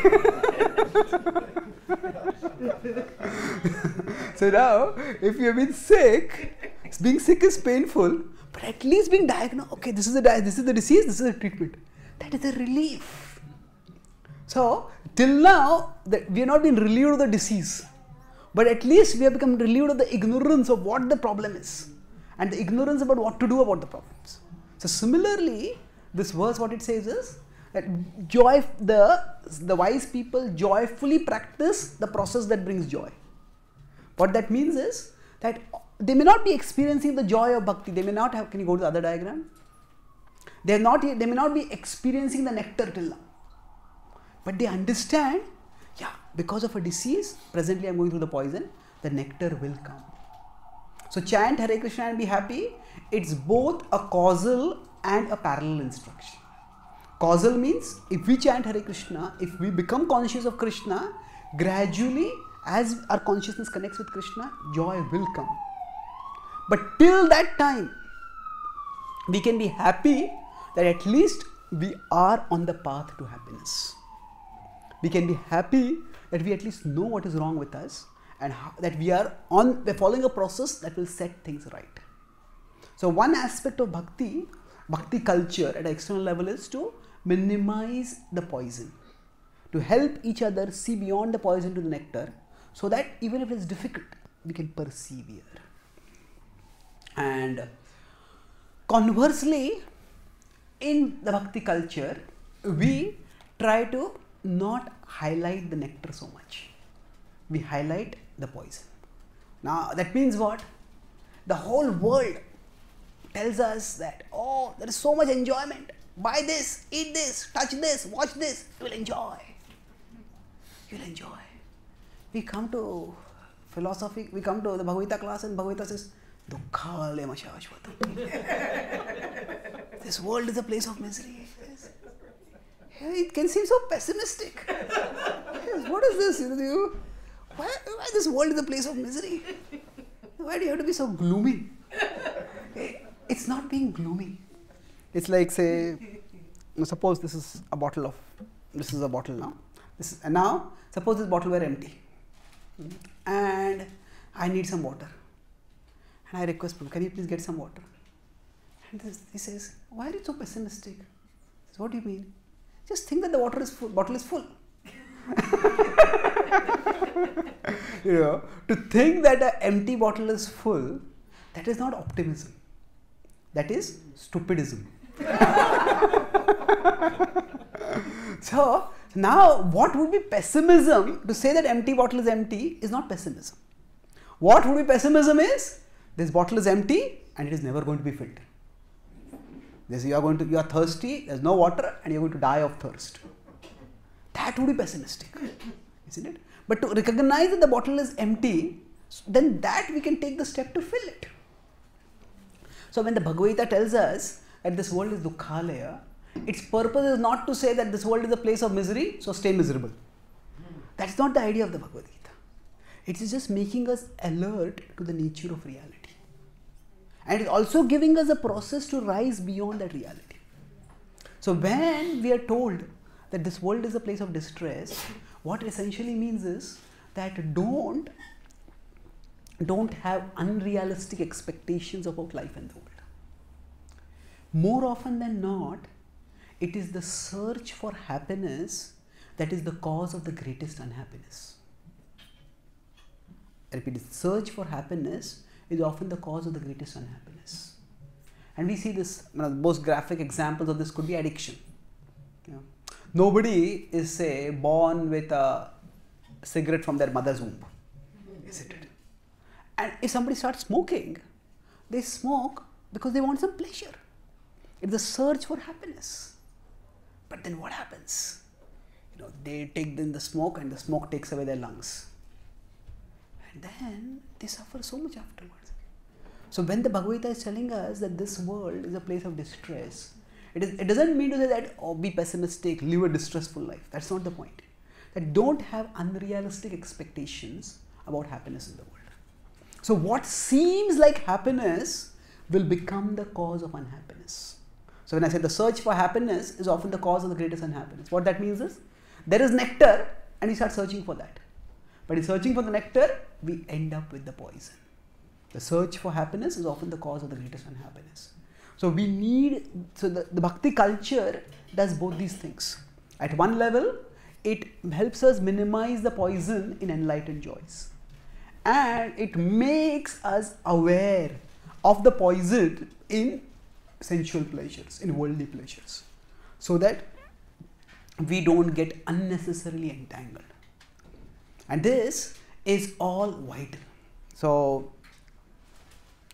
So now, if you have been sick, being sick is painful, but at least being diagnosed, okay, this is the disease, this is the treatment. That is a relief. So, till now, we have not been relieved of the disease, but at least we have become relieved of the ignorance of what the problem is, and the ignorance about what to do about the problems. So similarly, this verse, what it says is, that the wise people joyfully practice the process that brings joy. What that means is that they may not be experiencing the joy of bhakti. They may not have, can you go to the other diagram? They may not be experiencing the nectar till now. But they understand, yeah, because of a disease, presently I am going through the poison, the nectar will come. So chant Hare Krishna and be happy. It's both a causal and a parallel instruction. Causal means, if we chant Hare Krishna, if we become conscious of Krishna, gradually as our consciousness connects with Krishna, joy will come. But till that time, we can be happy that at least we are on the path to happiness. We can be happy that we at least know what is wrong with us, and that we're following a process that will set things right. So one aspect of bhakti culture at an external level is to minimize the poison, to help each other see beyond the poison to the nectar, so that even if it's difficult, we can persevere. And conversely, in the bhakti culture, we try to not highlight the nectar so much. We highlight the poison. Now that means what? The whole world tells us that, oh, there is so much enjoyment. Buy this, eat this, touch this, watch this, you will enjoy. You will enjoy. We come to philosophy, we come to the Bhagavata class and Bhagavata says, Dukkhalema Shashvatam. This world is a place of misery. It can seem so pessimistic. Yes, what is this? Why this world is a place of misery? Why do you have to be so gloomy? It's not being gloomy. It's like, say, suppose this is a bottle of, this is a bottle now. This is, and now, suppose this bottle were empty. And I need some water. And I request Prabhu, can you please get some water? And he says, why are you so pessimistic? I says, what do you mean? Just think that the water is full, bottle is full. To think that an empty bottle is full, that is not optimism. That is stupidism. So now what would be pessimism? To say that empty bottle is empty is not pessimism. What would be pessimism is, this bottle is empty and it is never going to be filled. This, you are thirsty, there is no water and you are going to die of thirst. That would be pessimistic, isn't it? But to recognize that the bottle is empty, then that we can take the step to fill it. So when the Bhagavad Gita tells us that this world is Dukkhalaya, its purpose is not to say that this world is a place of misery, so stay miserable. That's not the idea of the Bhagavad Gita. It is just making us alert to the nature of reality. And it is also giving us a process to rise beyond that reality. So when we are told that this world is a place of distress, what essentially means is that don't have unrealistic expectations about life and the world. More often than not, it is the search for happiness that is the cause of the greatest unhappiness. I repeat, the search for happiness is often the cause of the greatest unhappiness. And we see this, the most graphic examples of this could be addiction. Yeah. Nobody is, say, born with a cigarette from their mother's womb, isn't it? And if somebody starts smoking, they smoke because they want some pleasure. It's a search for happiness. But then what happens? They take in the smoke and the smoke takes away their lungs. And then they suffer so much afterwards. So when the Bhagavad Gita is telling us that this world is a place of distress, it doesn't mean to say that, oh, be pessimistic, live a distressful life. That's not the point. That don't have unrealistic expectations about happiness in the world. So what seems like happiness will become the cause of unhappiness. So when I say the search for happiness is often the cause of the greatest unhappiness, what that means is, there is nectar and we start searching for that. But in searching for the nectar, we end up with the poison. The search for happiness is often the cause of the greatest unhappiness. So we need, so the bhakti culture does both these things. At one level, it helps us minimize the poison in enlightened joys. And it makes us aware of the poison in sensual pleasures, in worldly pleasures. So that we don't get unnecessarily entangled. And this is all vital. So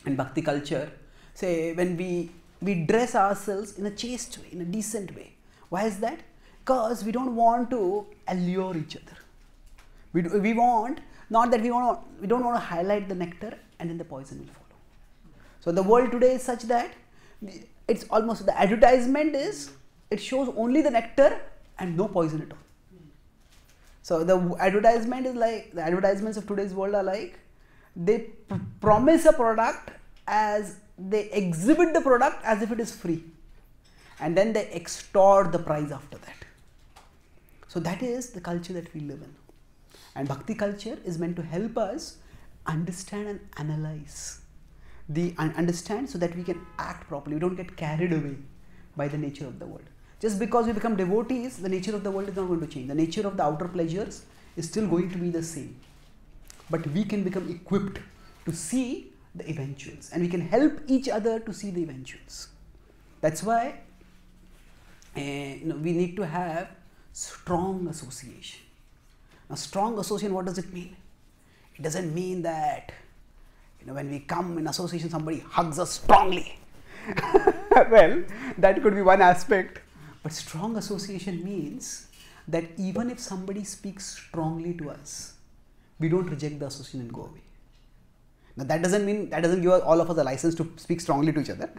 in bhakti culture, say when we dress ourselves in a chaste way, in a decent way. Why is that? Because we don't want to allure each other. We don't want to highlight the nectar and then the poison will follow. So the world today is such that it's almost, the advertisement is, it shows only the nectar and no poison at all. So the advertisement is like, the advertisements of today's world are like, they promise a product as, they exhibit the product as if it is free. And then they extort the price after that. So that is the culture that we live in. And bhakti culture is meant to help us understand and analyze. Understand so that we can act properly. We don't get carried away by the nature of the world. Just because we become devotees, the nature of the world is not going to change. The nature of the outer pleasures is still going to be the same. But we can become equipped to see the eventuals. And we can help each other to see the eventuals. That's why we need to have strong association. Now, strong association, what does it mean? It doesn't mean that when we come in association, somebody hugs us strongly. Well, that could be one aspect. But strong association means that even if somebody speaks strongly to us, we don't reject the association and go away. Now that doesn't mean, that doesn't give all of us a license to speak strongly to each other.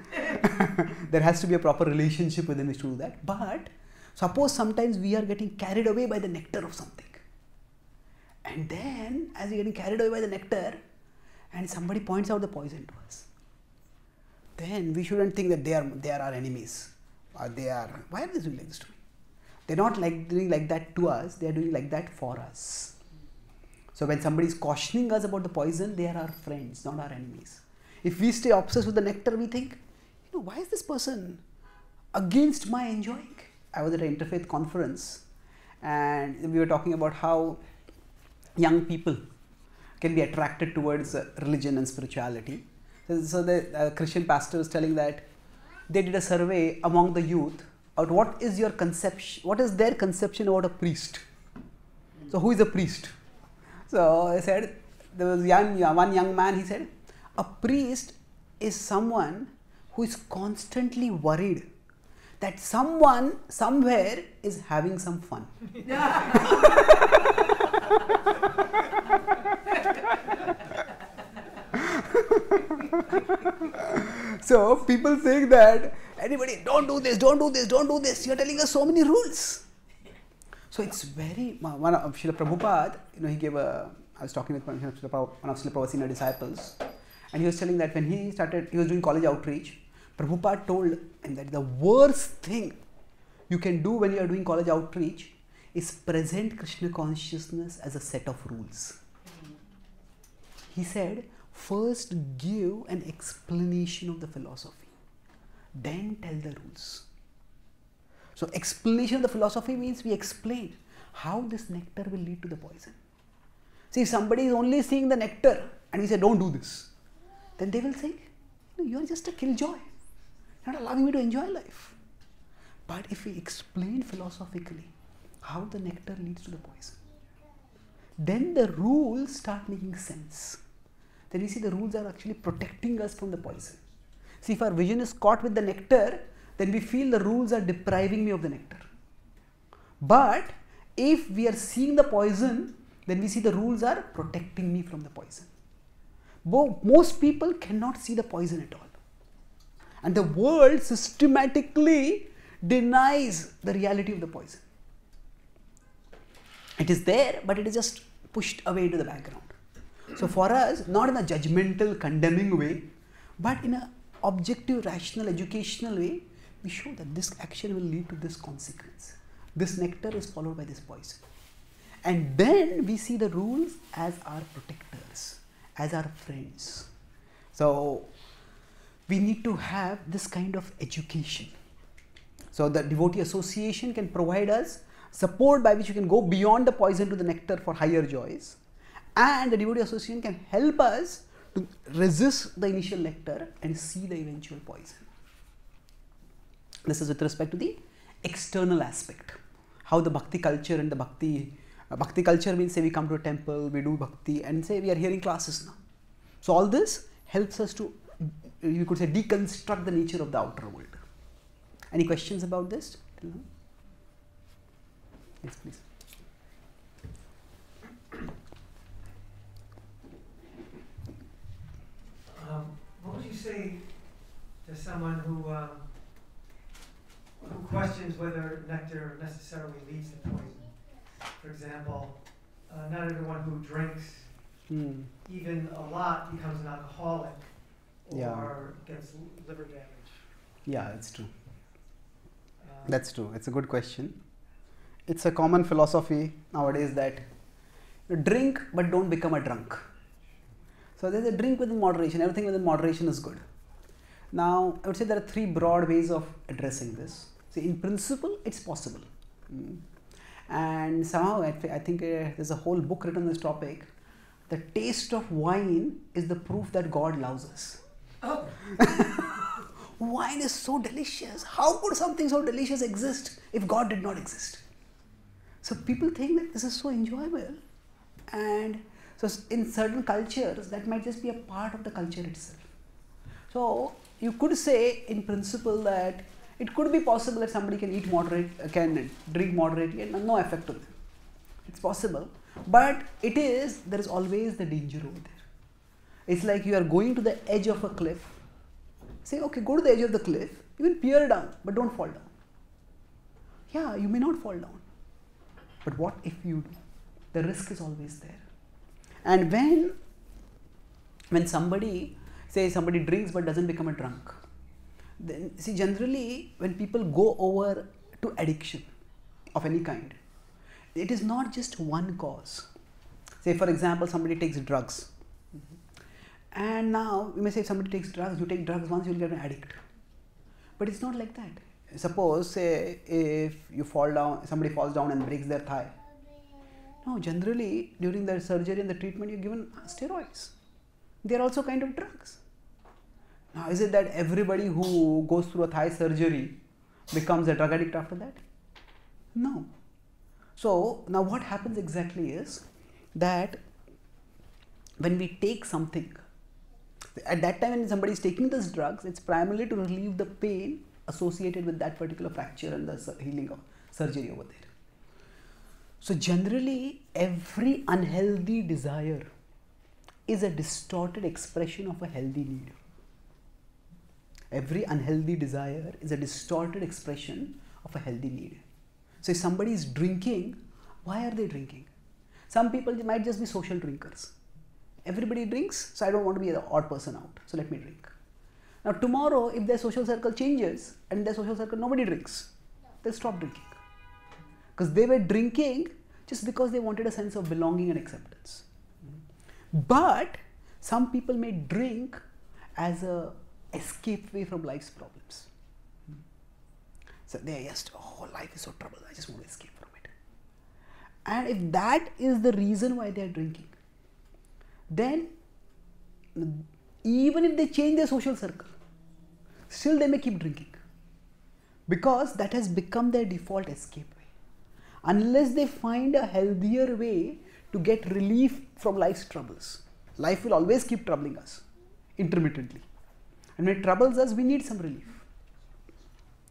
There has to be a proper relationship within which to do that. But suppose sometimes we are getting carried away by the nectar of something. And then as we're getting carried away by the nectar and somebody points out the poison to us, then we shouldn't think that they are our enemies. Or they are, why are they doing like this to me? They're not doing like that to us, they're doing like that for us. So when somebody is cautioning us about the poison, they are our friends, not our enemies. If we stay obsessed with the nectar, we think, you know, why is this person against my enjoying? I was at an interfaith conference and we were talking about how young people can be attracted towards religion and spirituality. So the Christian pastor was telling that they did a survey among the youth about what is their conception about a priest. So who is a priest? So he said, there was one young man, he said, a priest is someone who is constantly worried that someone somewhere is having some fun. So people think that anybody, don't do this, don't do this, don't do this. You are telling us so many rules. So it's very, one of Srila Prabhupada, you know, he gave a, I was talking with one of Srila Prabhupada's senior disciples, and he was telling that when he started, he was doing college outreach, Prabhupada told him that the worst thing you can do when you are doing college outreach is present Krishna consciousness as a set of rules. He said, first give an explanation of the philosophy, then tell the rules. So explanation of the philosophy means we explain how this nectar will lead to the poison. See, if somebody is only seeing the nectar and we say don't do this, then they will think, no, you are just a killjoy, not allowing me to enjoy life. But if we explain philosophically how the nectar leads to the poison, then the rules start making sense. Then we see the rules are actually protecting us from the poison. See, if our vision is caught with the nectar, then we feel the rules are depriving me of the nectar. But if we are seeing the poison, then we see the rules are protecting me from the poison. Most people cannot see the poison at all. And the world systematically denies the reality of the poison. It is there, but it is just pushed away to the background. So for us, not in a judgmental, condemning way, but in an objective, rational, educational way, we show that this action will lead to this consequence. This nectar is followed by this poison. And then we see the rules as our protectors, as our friends. So we need to have this kind of education. So the devotee association can provide us support by which you can go beyond the poison to the nectar for higher joys. And the devotee association can help us to resist the initial nectar and see the eventual poison. This is with respect to the external aspect, how the bhakti culture and the bhakti culture means, say we come to a temple, we do bhakti and say we are hearing classes now. So all this helps us to, you could say, deconstruct the nature of the outer world. Any questions about this? Yes, please. What would you say to someone who questions whether nectar necessarily leads to poison? For example, not everyone who drinks even a lot becomes an alcoholic or gets liver damage. Yeah, that's true. That's true. It's a good question. It's a common philosophy nowadays that drink but don't become a drunk. So there's a drink within moderation, everything within moderation is good. Now, I would say there are three broad ways of addressing this. See, in principle, it's possible. And somehow, I think there's a whole book written on this topic. The taste of wine is the proof that God loves us. Oh. Wine is so delicious. How could something so delicious exist if God did not exist? So people think that this is so enjoyable. And so in certain cultures, that might just be a part of the culture itself. So you could say in principle that it could be possible that somebody can drink moderately and no effect on them. It's possible. But it is, there is always the danger over there. It's like you are going to the edge of a cliff. Say, okay, go to the edge of the cliff, you will peer down, but don't fall down. Yeah, you may not fall down. But what if you do? The risk is always there. And when somebody, say somebody drinks but doesn't become a drunk, then see generally when people go over to addiction of any kind, it is not just one cause. Say for example, somebody takes drugs. And now, we may say if somebody takes drugs, you take drugs once, you'll get an addict. But it's not like that. Suppose, say, if you fall down, somebody falls down and breaks their thigh. No, generally, during the surgery and the treatment, you're given steroids. They are also kind of drugs. Now, is it that everybody who goes through a thigh surgery becomes a drug addict after that? No. So, now what happens exactly is that when we take something, at that time when somebody is taking these drugs, it's primarily to relieve the pain associated with that particular fracture and the healing of surgery over there. So generally, every unhealthy desire is a distorted expression of a healthy need. Every unhealthy desire is a distorted expression of a healthy need. So if somebody is drinking, why are they drinking? Some people might just be social drinkers. Everybody drinks, so I don't want to be the odd person out, so let me drink. Now tomorrow, if their social circle changes, and in their social circle nobody drinks, they'll stop drinking. Because they were drinking just because they wanted a sense of belonging and acceptance. But some people may drink as an escape way from life's problems. So they just, oh, life is so troubled, I just want to escape from it. And if that is the reason why they are drinking, then even if they change their social circle, still they may keep drinking because that has become their default escape way. Unless they find a healthier way to get relief from life's troubles. Life will always keep troubling us intermittently. And when it troubles us, we need some relief.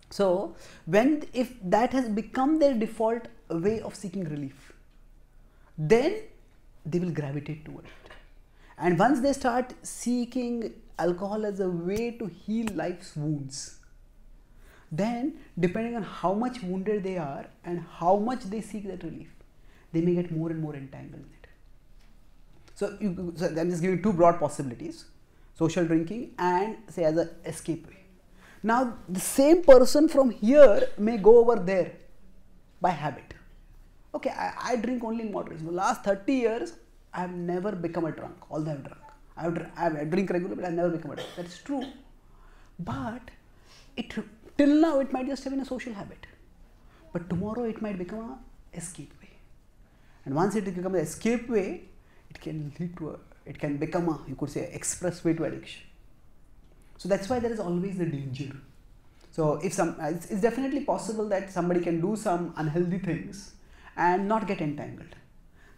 So, if that has become their default way of seeking relief, then they will gravitate toward it. And once they start seeking alcohol as a way to heal life's wounds, then depending on how much wounded they are and how much they seek that relief, they may get more and more entangled in it. So that is giving two broad possibilities, social drinking and say as an escape way. Now the same person from here may go over there by habit. Okay, I drink only in moderation. For the last 30 years, I have never become a drunk, although I have drunk. I drink regularly, but I have never become a drunk. That's true. But till now, it might just have been a social habit. But tomorrow, it might become an escape way. And once it becomes an escape way, it can lead to it can become a, you could say, express way to addiction. So that's why there is always the danger. So it's definitely possible that somebody can do some unhealthy things and not get entangled.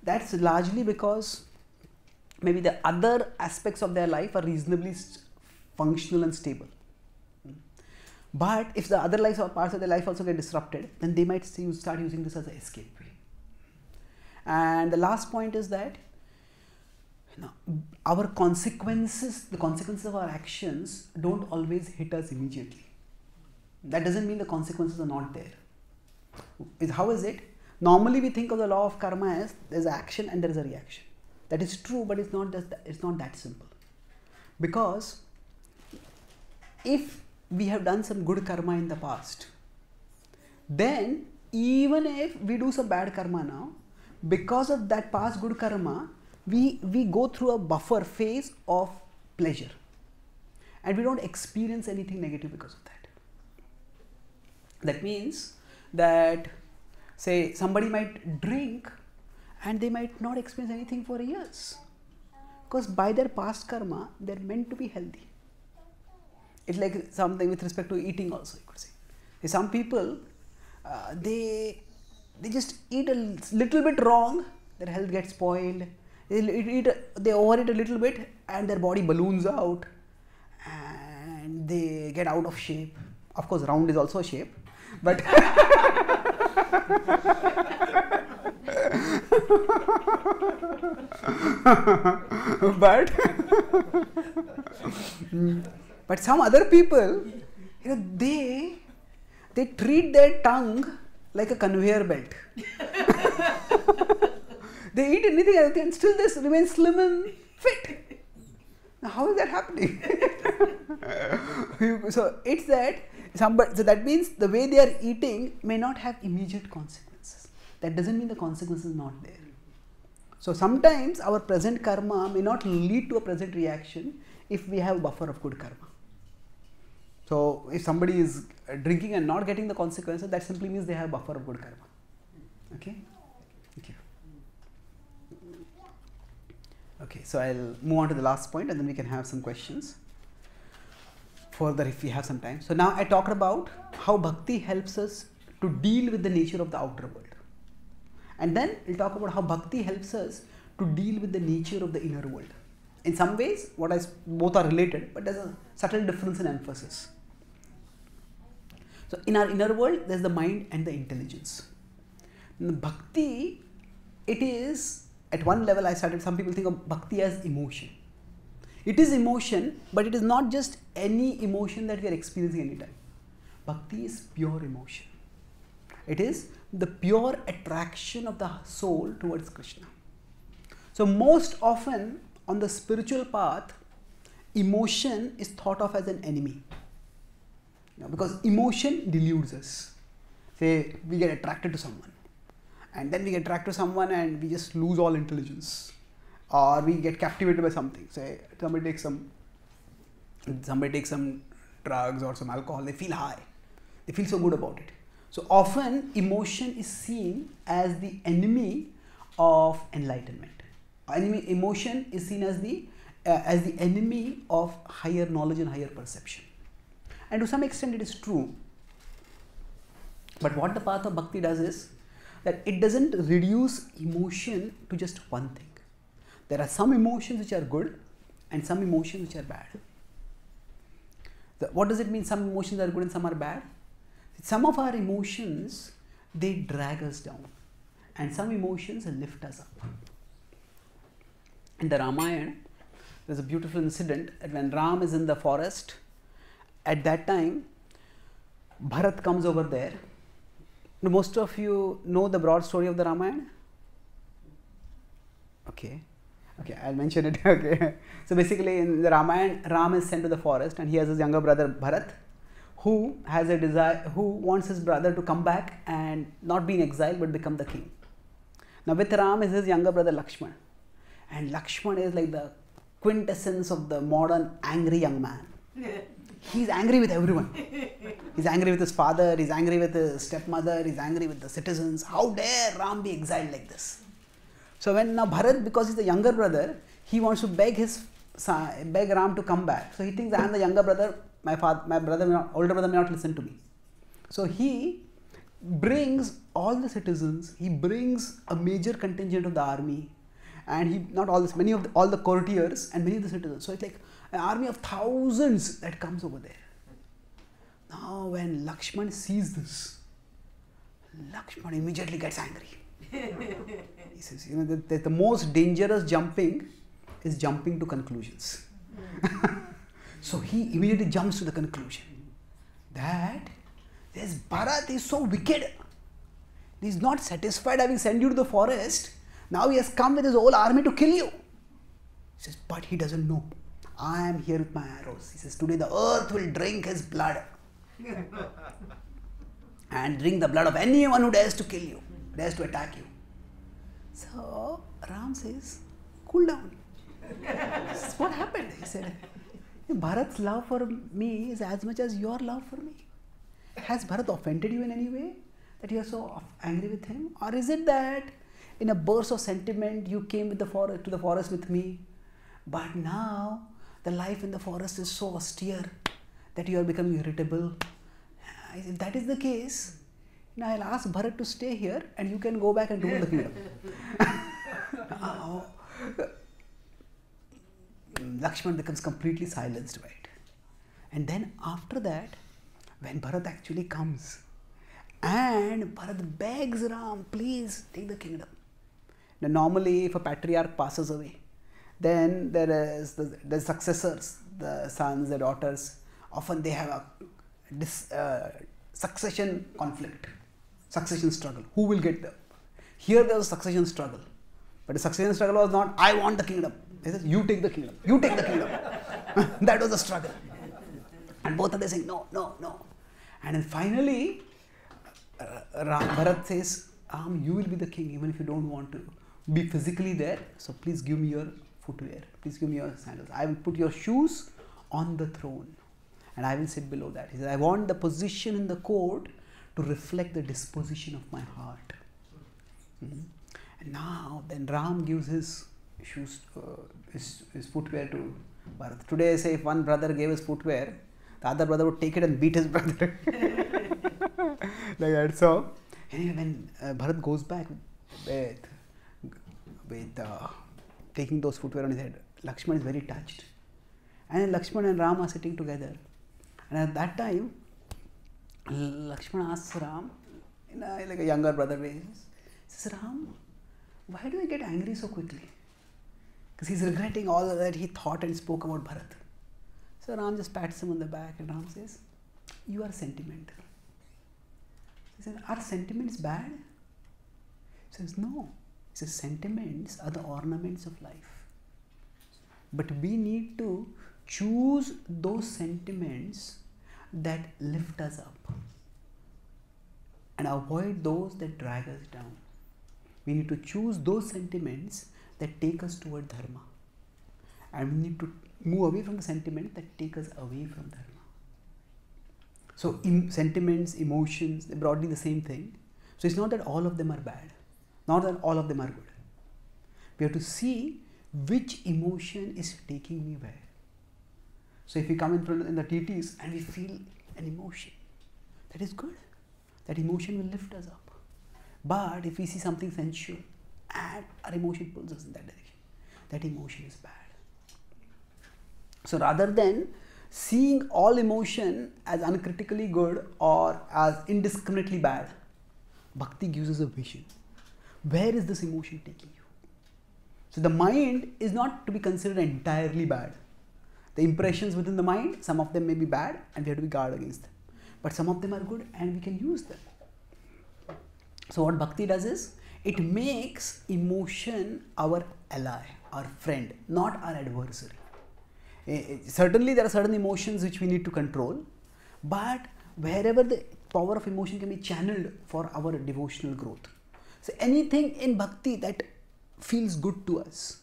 That's largely because maybe the other aspects of their life are reasonably functional and stable. But if the other lives or parts of their life also get disrupted, then they might start using this as an escape way. And the last point is that our consequences, the consequences of our actions don't always hit us immediately. That doesn't mean the consequences are not there. How is it? Normally we think of the law of karma as there's action and there's a reaction. That is true, but it's not that simple. Because if we have done some good karma in the past, then even if we do some bad karma now, because of that past good karma, we go through a buffer phase of pleasure. And we don't experience anything negative because of that. That means that say somebody might drink and they might not experience anything for years because by their past karma, they're meant to be healthy. It's like something with respect to eating also, you could say. Some people, they just eat a little bit wrong, their health gets spoiled. They overeat a little bit and their body balloons out and they get out of shape. Of course, round is also a shape, but But some other people, you know, they treat their tongue like a conveyor belt. They eat anything else and still they remain slim and fit. Now, how is that happening? So it's that somebody, so that means the way they are eating may not have immediate consequences. That doesn't mean the consequence is not there. So sometimes our present karma may not lead to a present reaction if we have a buffer of good karma. So if somebody is drinking and not getting the consequences, that simply means they have a buffer of good karma. Okay? Okay. Okay, so I'll move on to the last point and then we can have some questions further if we have some time. So now I talked about how bhakti helps us to deal with the nature of the outer world. And then we'll talk about how bhakti helps us to deal with the nature of the inner world. In some ways, both are related, but there's a subtle difference in emphasis. So in our inner world, there's the mind and the intelligence. In the bhakti, it is, at one level some people think of bhakti as emotion. It is emotion, but it is not just any emotion that we are experiencing anytime. Bhakti is pure emotion. It is the pure attraction of the soul towards Krishna. So most often on the spiritual path, emotion is thought of as an enemy. You know, because emotion deludes us. Say we get attracted to someone. And then we get attracted to someone and we just lose all intelligence, or we get captivated by something. Say somebody takes some drugs or some alcohol, they feel high, they feel so good about it. So often emotion is seen as the enemy of enlightenment. Emotion is seen as the enemy of higher knowledge and higher perception. And to some extent it is true. But what the path of bhakti does is that it doesn't reduce emotion to just one thing. There are some emotions which are good and some emotions which are bad. What does it mean some emotions are good and some are bad? Some of our emotions, they drag us down, and some emotions lift us up. In the Ramayana, there's a beautiful incident that when Ram is in the forest, at that time, Bharat comes over there. Do most of you know the broad story of the Ramayana? Okay. Okay, I'll mention it. Okay. So basically in the Ramayana, Ram is sent to the forest and he has his younger brother Bharat, who has a desire, who wants his brother to come back and not be in exile but become the king. Now with Ram is his younger brother Lakshman. And Lakshman is like the quintessence of the modern angry young man. He's angry with everyone. He's angry with his father, he's angry with his stepmother, he's angry with the citizens. How dare Ram be exiled like this? So when now Bharat, because he's the younger brother, he wants to beg his son, beg Ram to come back. So he thinks, I am the younger brother, older brother may not listen to me. So he brings all the citizens, he brings a major contingent of the army, and all the courtiers and many of the citizens. So it's like an army of thousands that comes over there. Now when Lakshman sees this, Lakshman immediately gets angry. He says, you know, that the most dangerous jumping is jumping to conclusions. So he immediately jumps to the conclusion that this Bharat is so wicked. He is not satisfied having sent you to the forest. Now he has come with his whole army to kill you. He says, but he doesn't know. I am here with my arrows. He says, today the earth will drink his blood. And drink the blood of anyone who dares to kill you, dares to attack you. So Ram says, cool down. This is what happened. He said, Bharat's love for me is as much as your love for me. Has Bharat offended you in any way that you are so angry with him? Or is it that in a burst of sentiment you came to the forest with me, but now the life in the forest is so austere that you are becoming irritable? If that is the case, now I'll ask Bharat to stay here and you can go back and rule the kingdom. Now, Lakshman becomes completely silenced by it. And then after that, when Bharat actually comes and Bharat begs Ram, please take the kingdom. Now, normally if a patriarch passes away, then there is the successors, the sons, the daughters, often they have a succession conflict, succession struggle. Who will get them? Here there was succession struggle. But the succession struggle was not, I want the kingdom. They said, you take the kingdom, you take the kingdom. That was the struggle. And both of them saying, no, no, no. And then finally, Bharat says, Ram, you will be the king even if you don't want to be physically there. So please give me your footwear. Please give me your sandals. I will put your shoes on the throne and I will sit below that. He says, I want the position in the court to reflect the disposition of my heart. Mm-hmm. And now then Ram gives his shoes, his footwear to Bharat. Today, say if one brother gave his footwear, the other brother would take it and beat his brother. Like that. So, anyway, when Bharat goes back with taking those footwear on his head, Lakshman is very touched. And Lakshman and Ram are sitting together. And at that time, Lakshman asks Ram, in a, like a younger brother way, says, Ram, why do I get angry so quickly? Because he's regretting all that he thought and spoke about Bharat. So Ram just pats him on the back and Ram says, you are sentimental. He says, are sentiments bad? He says, no. He says, sentiments are the ornaments of life. But we need to choose those sentiments that lift us up and avoid those that drag us down. We need to choose those sentiments that take us toward dharma. And we need to move away from the sentiments that take us away from dharma. So sentiments, emotions, they're broadly the same thing. So it's not that all of them are bad, not that all of them are good. We have to see which emotion is taking me where. So if we come in the TTs and we feel an emotion, that is good. That emotion will lift us up. But if we see something sensual and our emotion pulls us in that direction, that emotion is bad. So rather than seeing all emotion as uncritically good or as indiscriminately bad, bhakti gives us a vision. Where is this emotion taking you? So the mind is not to be considered entirely bad. The impressions within the mind, some of them may be bad and we have to be guard against them. But some of them are good and we can use them. So what bhakti does is, it makes emotion our ally, our friend, not our adversary. Certainly there are certain emotions which we need to control, but wherever the power of emotion can be channeled for our devotional growth. So anything in bhakti that feels good to us,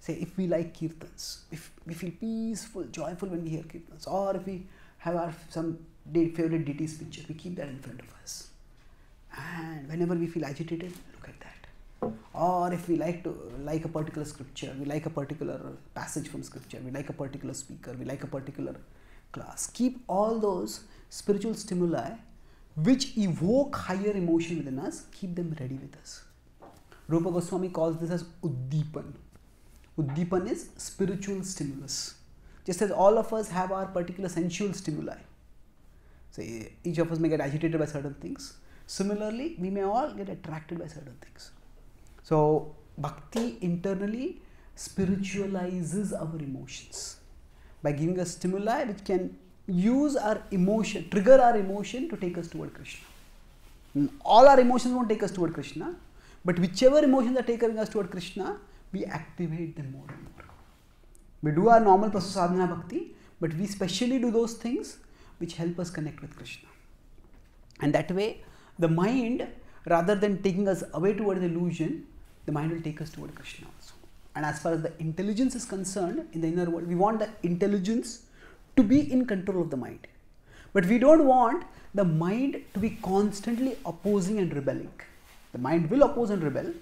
say if we like kirtans, if we feel peaceful, joyful when we hear kirtans, or if we have our some favorite deity's picture, we keep that in front of us. And whenever we feel agitated, look at that. Or if we like a particular scripture, we like a particular passage from scripture, we like a particular speaker, we like a particular class. Keep all those spiritual stimuli which evoke higher emotion within us, keep them ready with us. Rupa Goswami calls this as Uddipan. Uddipan is spiritual stimulus. Just as all of us have our particular sensual stimuli. So each of us may get agitated by certain things. Similarly, we may all get attracted by certain things. So bhakti internally spiritualizes our emotions by giving us stimuli which can use our emotion, trigger our emotion to take us toward Krishna. All our emotions won't take us toward Krishna, but whichever emotions are taking us toward Krishna, we activate them more and more. We do our normal process of sadhana bhakti, but we specially do those things which help us connect with Krishna. And that way, the mind, rather than taking us away towards illusion, the mind will take us toward Krishna also. And as far as the intelligence is concerned, in the inner world, we want the intelligence to be in control of the mind. But we don't want the mind to be constantly opposing and rebelling. The mind will oppose and rebel,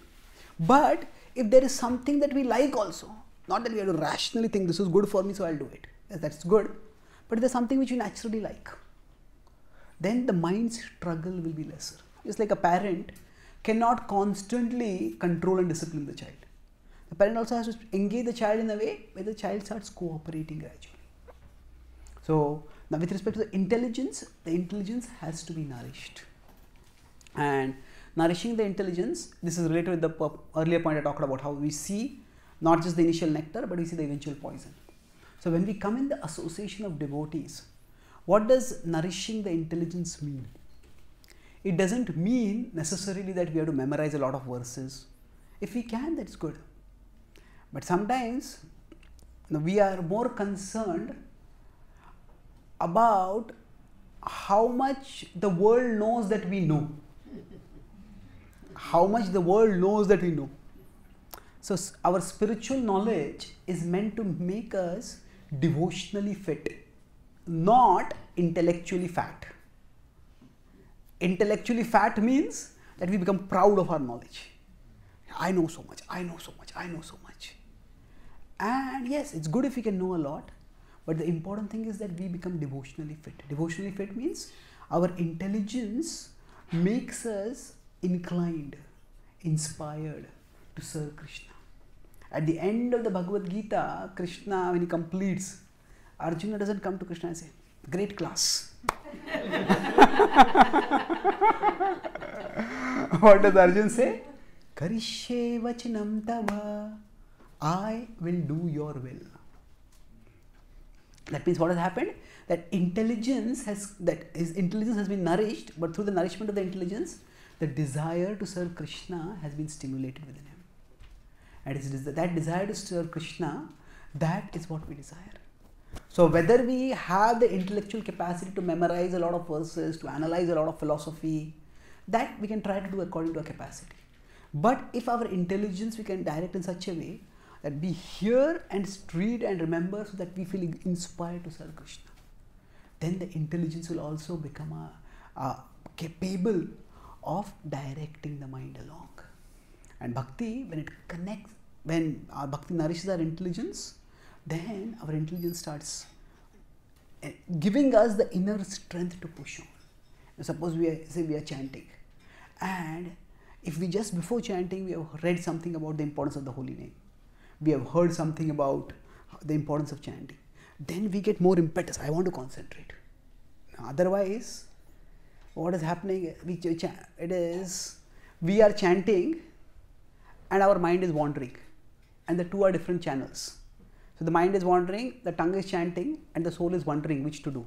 but if there is something that we like also, not that we have to rationally think this is good for me, so I'll do it. Yes, that's good. But if there's something which you naturally like, then the mind's struggle will be lesser. Just like a parent cannot constantly control and discipline the child. The parent also has to engage the child in a way where the child starts cooperating gradually. So now with respect to the intelligence has to be nourished. And nourishing the intelligence. This is related with the earlier point I talked about, how we see not just the initial nectar, but we see the eventual poison. So when we come in the association of devotees, what does nourishing the intelligence mean? It doesn't mean necessarily that we have to memorize a lot of verses. If we can, that's good. But sometimes we are more concerned about how much the world knows that we know. How much the world knows that we know. So our spiritual knowledge is meant to make us devotionally fit, not intellectually fat. Intellectually fat means that we become proud of our knowledge. I know so much, I know so much, I know so much. And yes, it's good if we can know a lot, but the important thing is that we become devotionally fit. Devotionally fit means our intelligence makes us inclined, inspired to serve Krishna. At the end of the Bhagavad Gita, Krishna, when he completes, Arjuna doesn't come to Krishna and say, "Great class." What does Arjuna say? Karishe vachinam tava. I will do your will. That means what has happened? That his intelligence has been nourished, but through the nourishment of the intelligence, the desire to serve Krishna has been stimulated within him. And it is that desire to serve Krishna, that is what we desire. So whether we have the intellectual capacity to memorize a lot of verses, to analyze a lot of philosophy, that we can try to do according to our capacity. But if our intelligence we can direct in such a way that we hear and read and remember so that we feel inspired to serve Krishna, then the intelligence will also become capable of directing the mind along. And bhakti, when it connects, when our bhakti nourishes our intelligence, then our intelligence starts giving us the inner strength to push on. Now suppose we are chanting, and if we just before chanting we have read something about the importance of the holy name, we have heard something about the importance of chanting, then we get more impetus. I want to concentrate. Now, otherwise, what is happening? We are chanting, and our mind is wandering, and the two are different channels. So the mind is wandering, the tongue is chanting, and the soul is wondering which to do.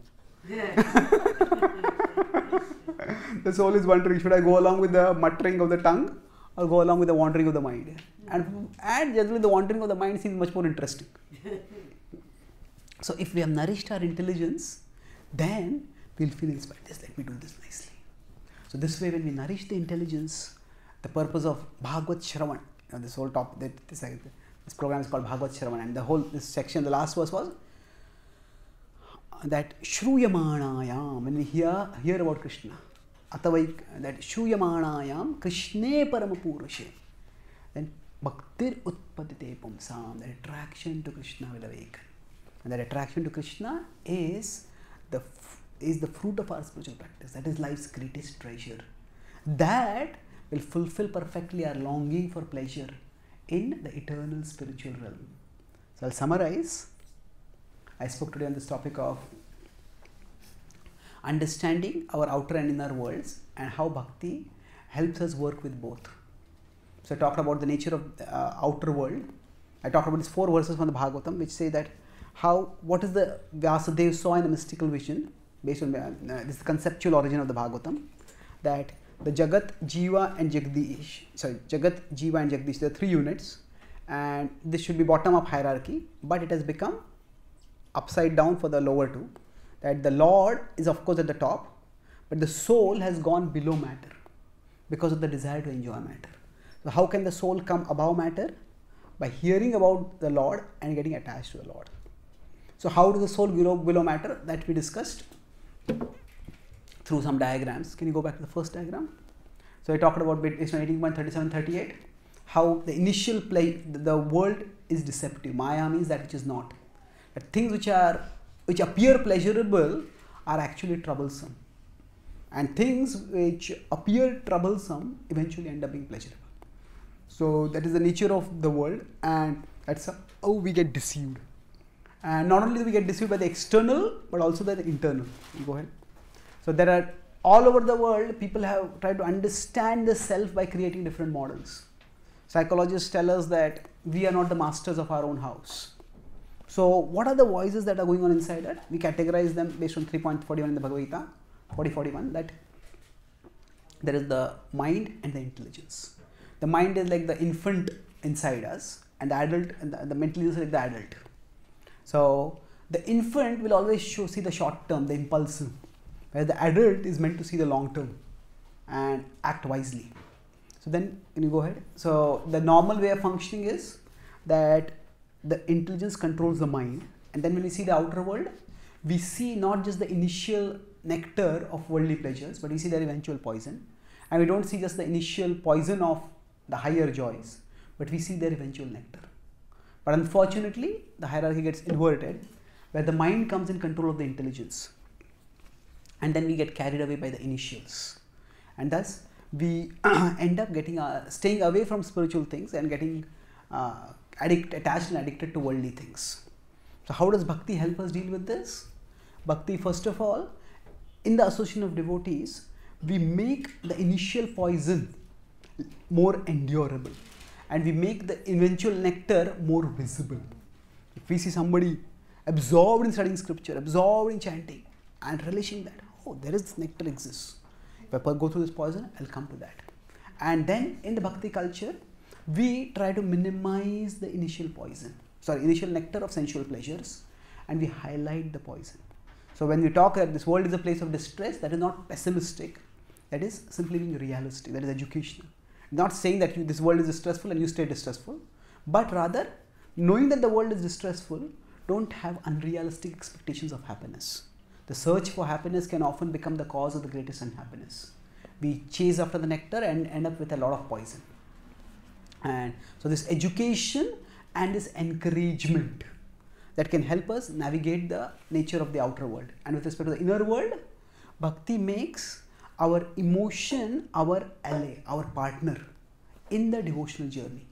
The soul is wondering, should I go along with the muttering of the tongue or go along with the wandering of the mind? And generally the wandering of the mind seems much more interesting. So if we have nourished our intelligence, then we'll feel inspired. Just let me do this nicely. So this way, when we nourish the intelligence, the purpose of Bhagavat Shravan, you know, this whole top, this program is called Bhagavat Shravan, and the whole this section, the last verse was that Shruyamanayam, when we hear about Krishna, Atavaik, that Shruyamanayam Krishne Paramapurushe, then Bhaktir Utpadite Pumsam, that attraction to Krishna will awaken. And that attraction to Krishna is the fruit of our spiritual practice. That is life's greatest treasure. That will fulfill perfectly our longing for pleasure in the eternal spiritual realm. So I'll summarize. I spoke today on this topic of understanding our outer and inner worlds and how bhakti helps us work with both. So I talked about the nature of the outer world. I talked about these four verses from the Bhagavatam which say that what is the Vyasadeva saw in the mystical vision based on this conceptual origin of the Bhagavatam, that the Jagat, Jiva and Jagdish, sorry, Jagat, Jiva and Jagdish, there are 3 units, and this should be bottom-up hierarchy, but it has become upside down for the lower two, that the Lord is of course at the top, but the soul has gone below matter because of the desire to enjoy matter. So how can the soul come above matter? By hearing about the Lord and getting attached to the Lord. So how does the soul go below matter? That we discussed through some diagrams. Can you go back to the first diagram? So I talked about based on 18.37.38, how the initial play, the world is deceptive. Maya means that which is not. That things which appear pleasurable are actually troublesome, and things which appear troublesome eventually end up being pleasurable. So that is the nature of the world, and that's how we get deceived. And not only do we get deceived by the external, but also by the internal. You go ahead. So there are all over the world, people have tried to understand the self by creating different models. Psychologists tell us that we are not the masters of our own house. So what are the voices that are going on inside it? We categorize them based on 3.41 in the Bhagavad Gita, 40.41, that there is the mind and the intelligence. The mind is like the infant inside us, and the adult, and the mental is like the adult. So the infant will always see the short term, the impulse, whereas the adult is meant to see the long term and act wisely. So then, can you go ahead? So the normal way of functioning is that the intelligence controls the mind, and then when we see the outer world, we see not just the initial nectar of worldly pleasures, but we see their eventual poison. And we don't see just the initial poison of the higher joys, but we see their eventual nectar. But unfortunately, the hierarchy gets inverted, where the mind comes in control of the intelligence, and then we get carried away by the initials, and thus we end up getting staying away from spiritual things and getting attached and addicted to worldly things. So how does bhakti help us deal with this? Bhakti, first of all, in the association of devotees, we make the initial poison more endurable, and we make the eventual nectar more visible. If we see somebody absorbed in studying scripture, absorbed in chanting, and relishing that, oh, there is this nectar exists. If I go through this poison, I'll come to that. And then in the bhakti culture, we try to minimize the initial poison, sorry, initial nectar of sensual pleasures, and we highlight the poison. So when we talk that this world is a place of distress, that is not pessimistic, that is simply being realistic, that is educational. Not saying that this world is distressful and you stay distressful, but rather knowing that the world is distressful, don't have unrealistic expectations of happiness. The search for happiness can often become the cause of the greatest unhappiness. We chase after the nectar and end up with a lot of poison. And so this education and this encouragement that can help us navigate the nature of the outer world. And with respect to the inner world, bhakti makes our emotion our ally, our partner in the devotional journey.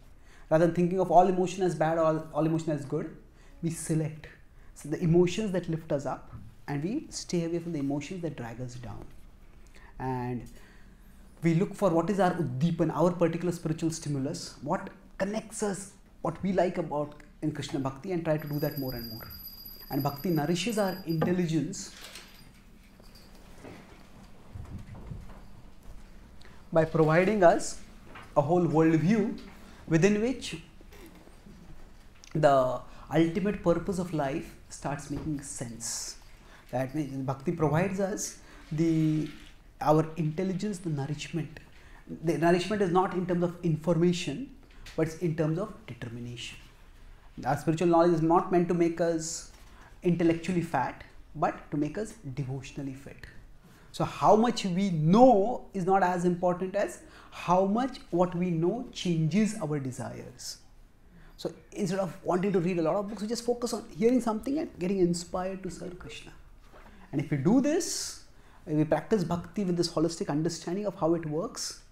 Rather than thinking of all emotion as bad or all emotion as good, we select the emotions that lift us up, and we stay away from the emotions that drag us down. And we look for what is our uddipan, our particular spiritual stimulus, what connects us, what we like about in Krishna Bhakti, and try to do that more and more. And Bhakti nourishes our intelligence by providing us a whole worldview within which the ultimate purpose of life starts making sense. That means Bhakti provides us our intelligence, the nourishment. The nourishment is not in terms of information, but it's in terms of determination. Our spiritual knowledge is not meant to make us intellectually fat, but to make us devotionally fit. So how much we know is not as important as how much what we know changes our desires. So instead of wanting to read a lot of books, we just focus on hearing something and getting inspired to serve Krishna. And if we do this, if we practice bhakti with this holistic understanding of how it works,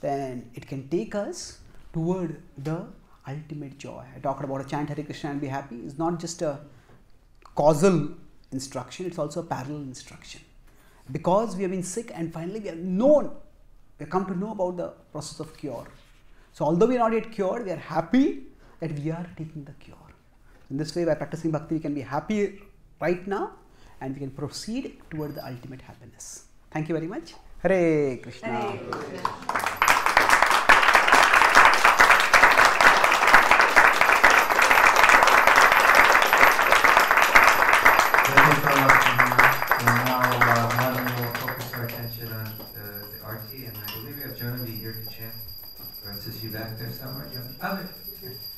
then it can take us toward the ultimate joy. I talked about a chant Hare Krishna and be happy. It's not just a causal instruction, it's also a parallel instruction. Because we have been sick and finally we have known, we have come to know about the process of cure. So although we are not yet cured, we are happy that we are taking the cure. In this way, by practicing bhakti, we can be happy right now, and we can proceed toward the ultimate happiness. Thank you very much. Hare Krishna. Hare Krishna. Back there somewhere.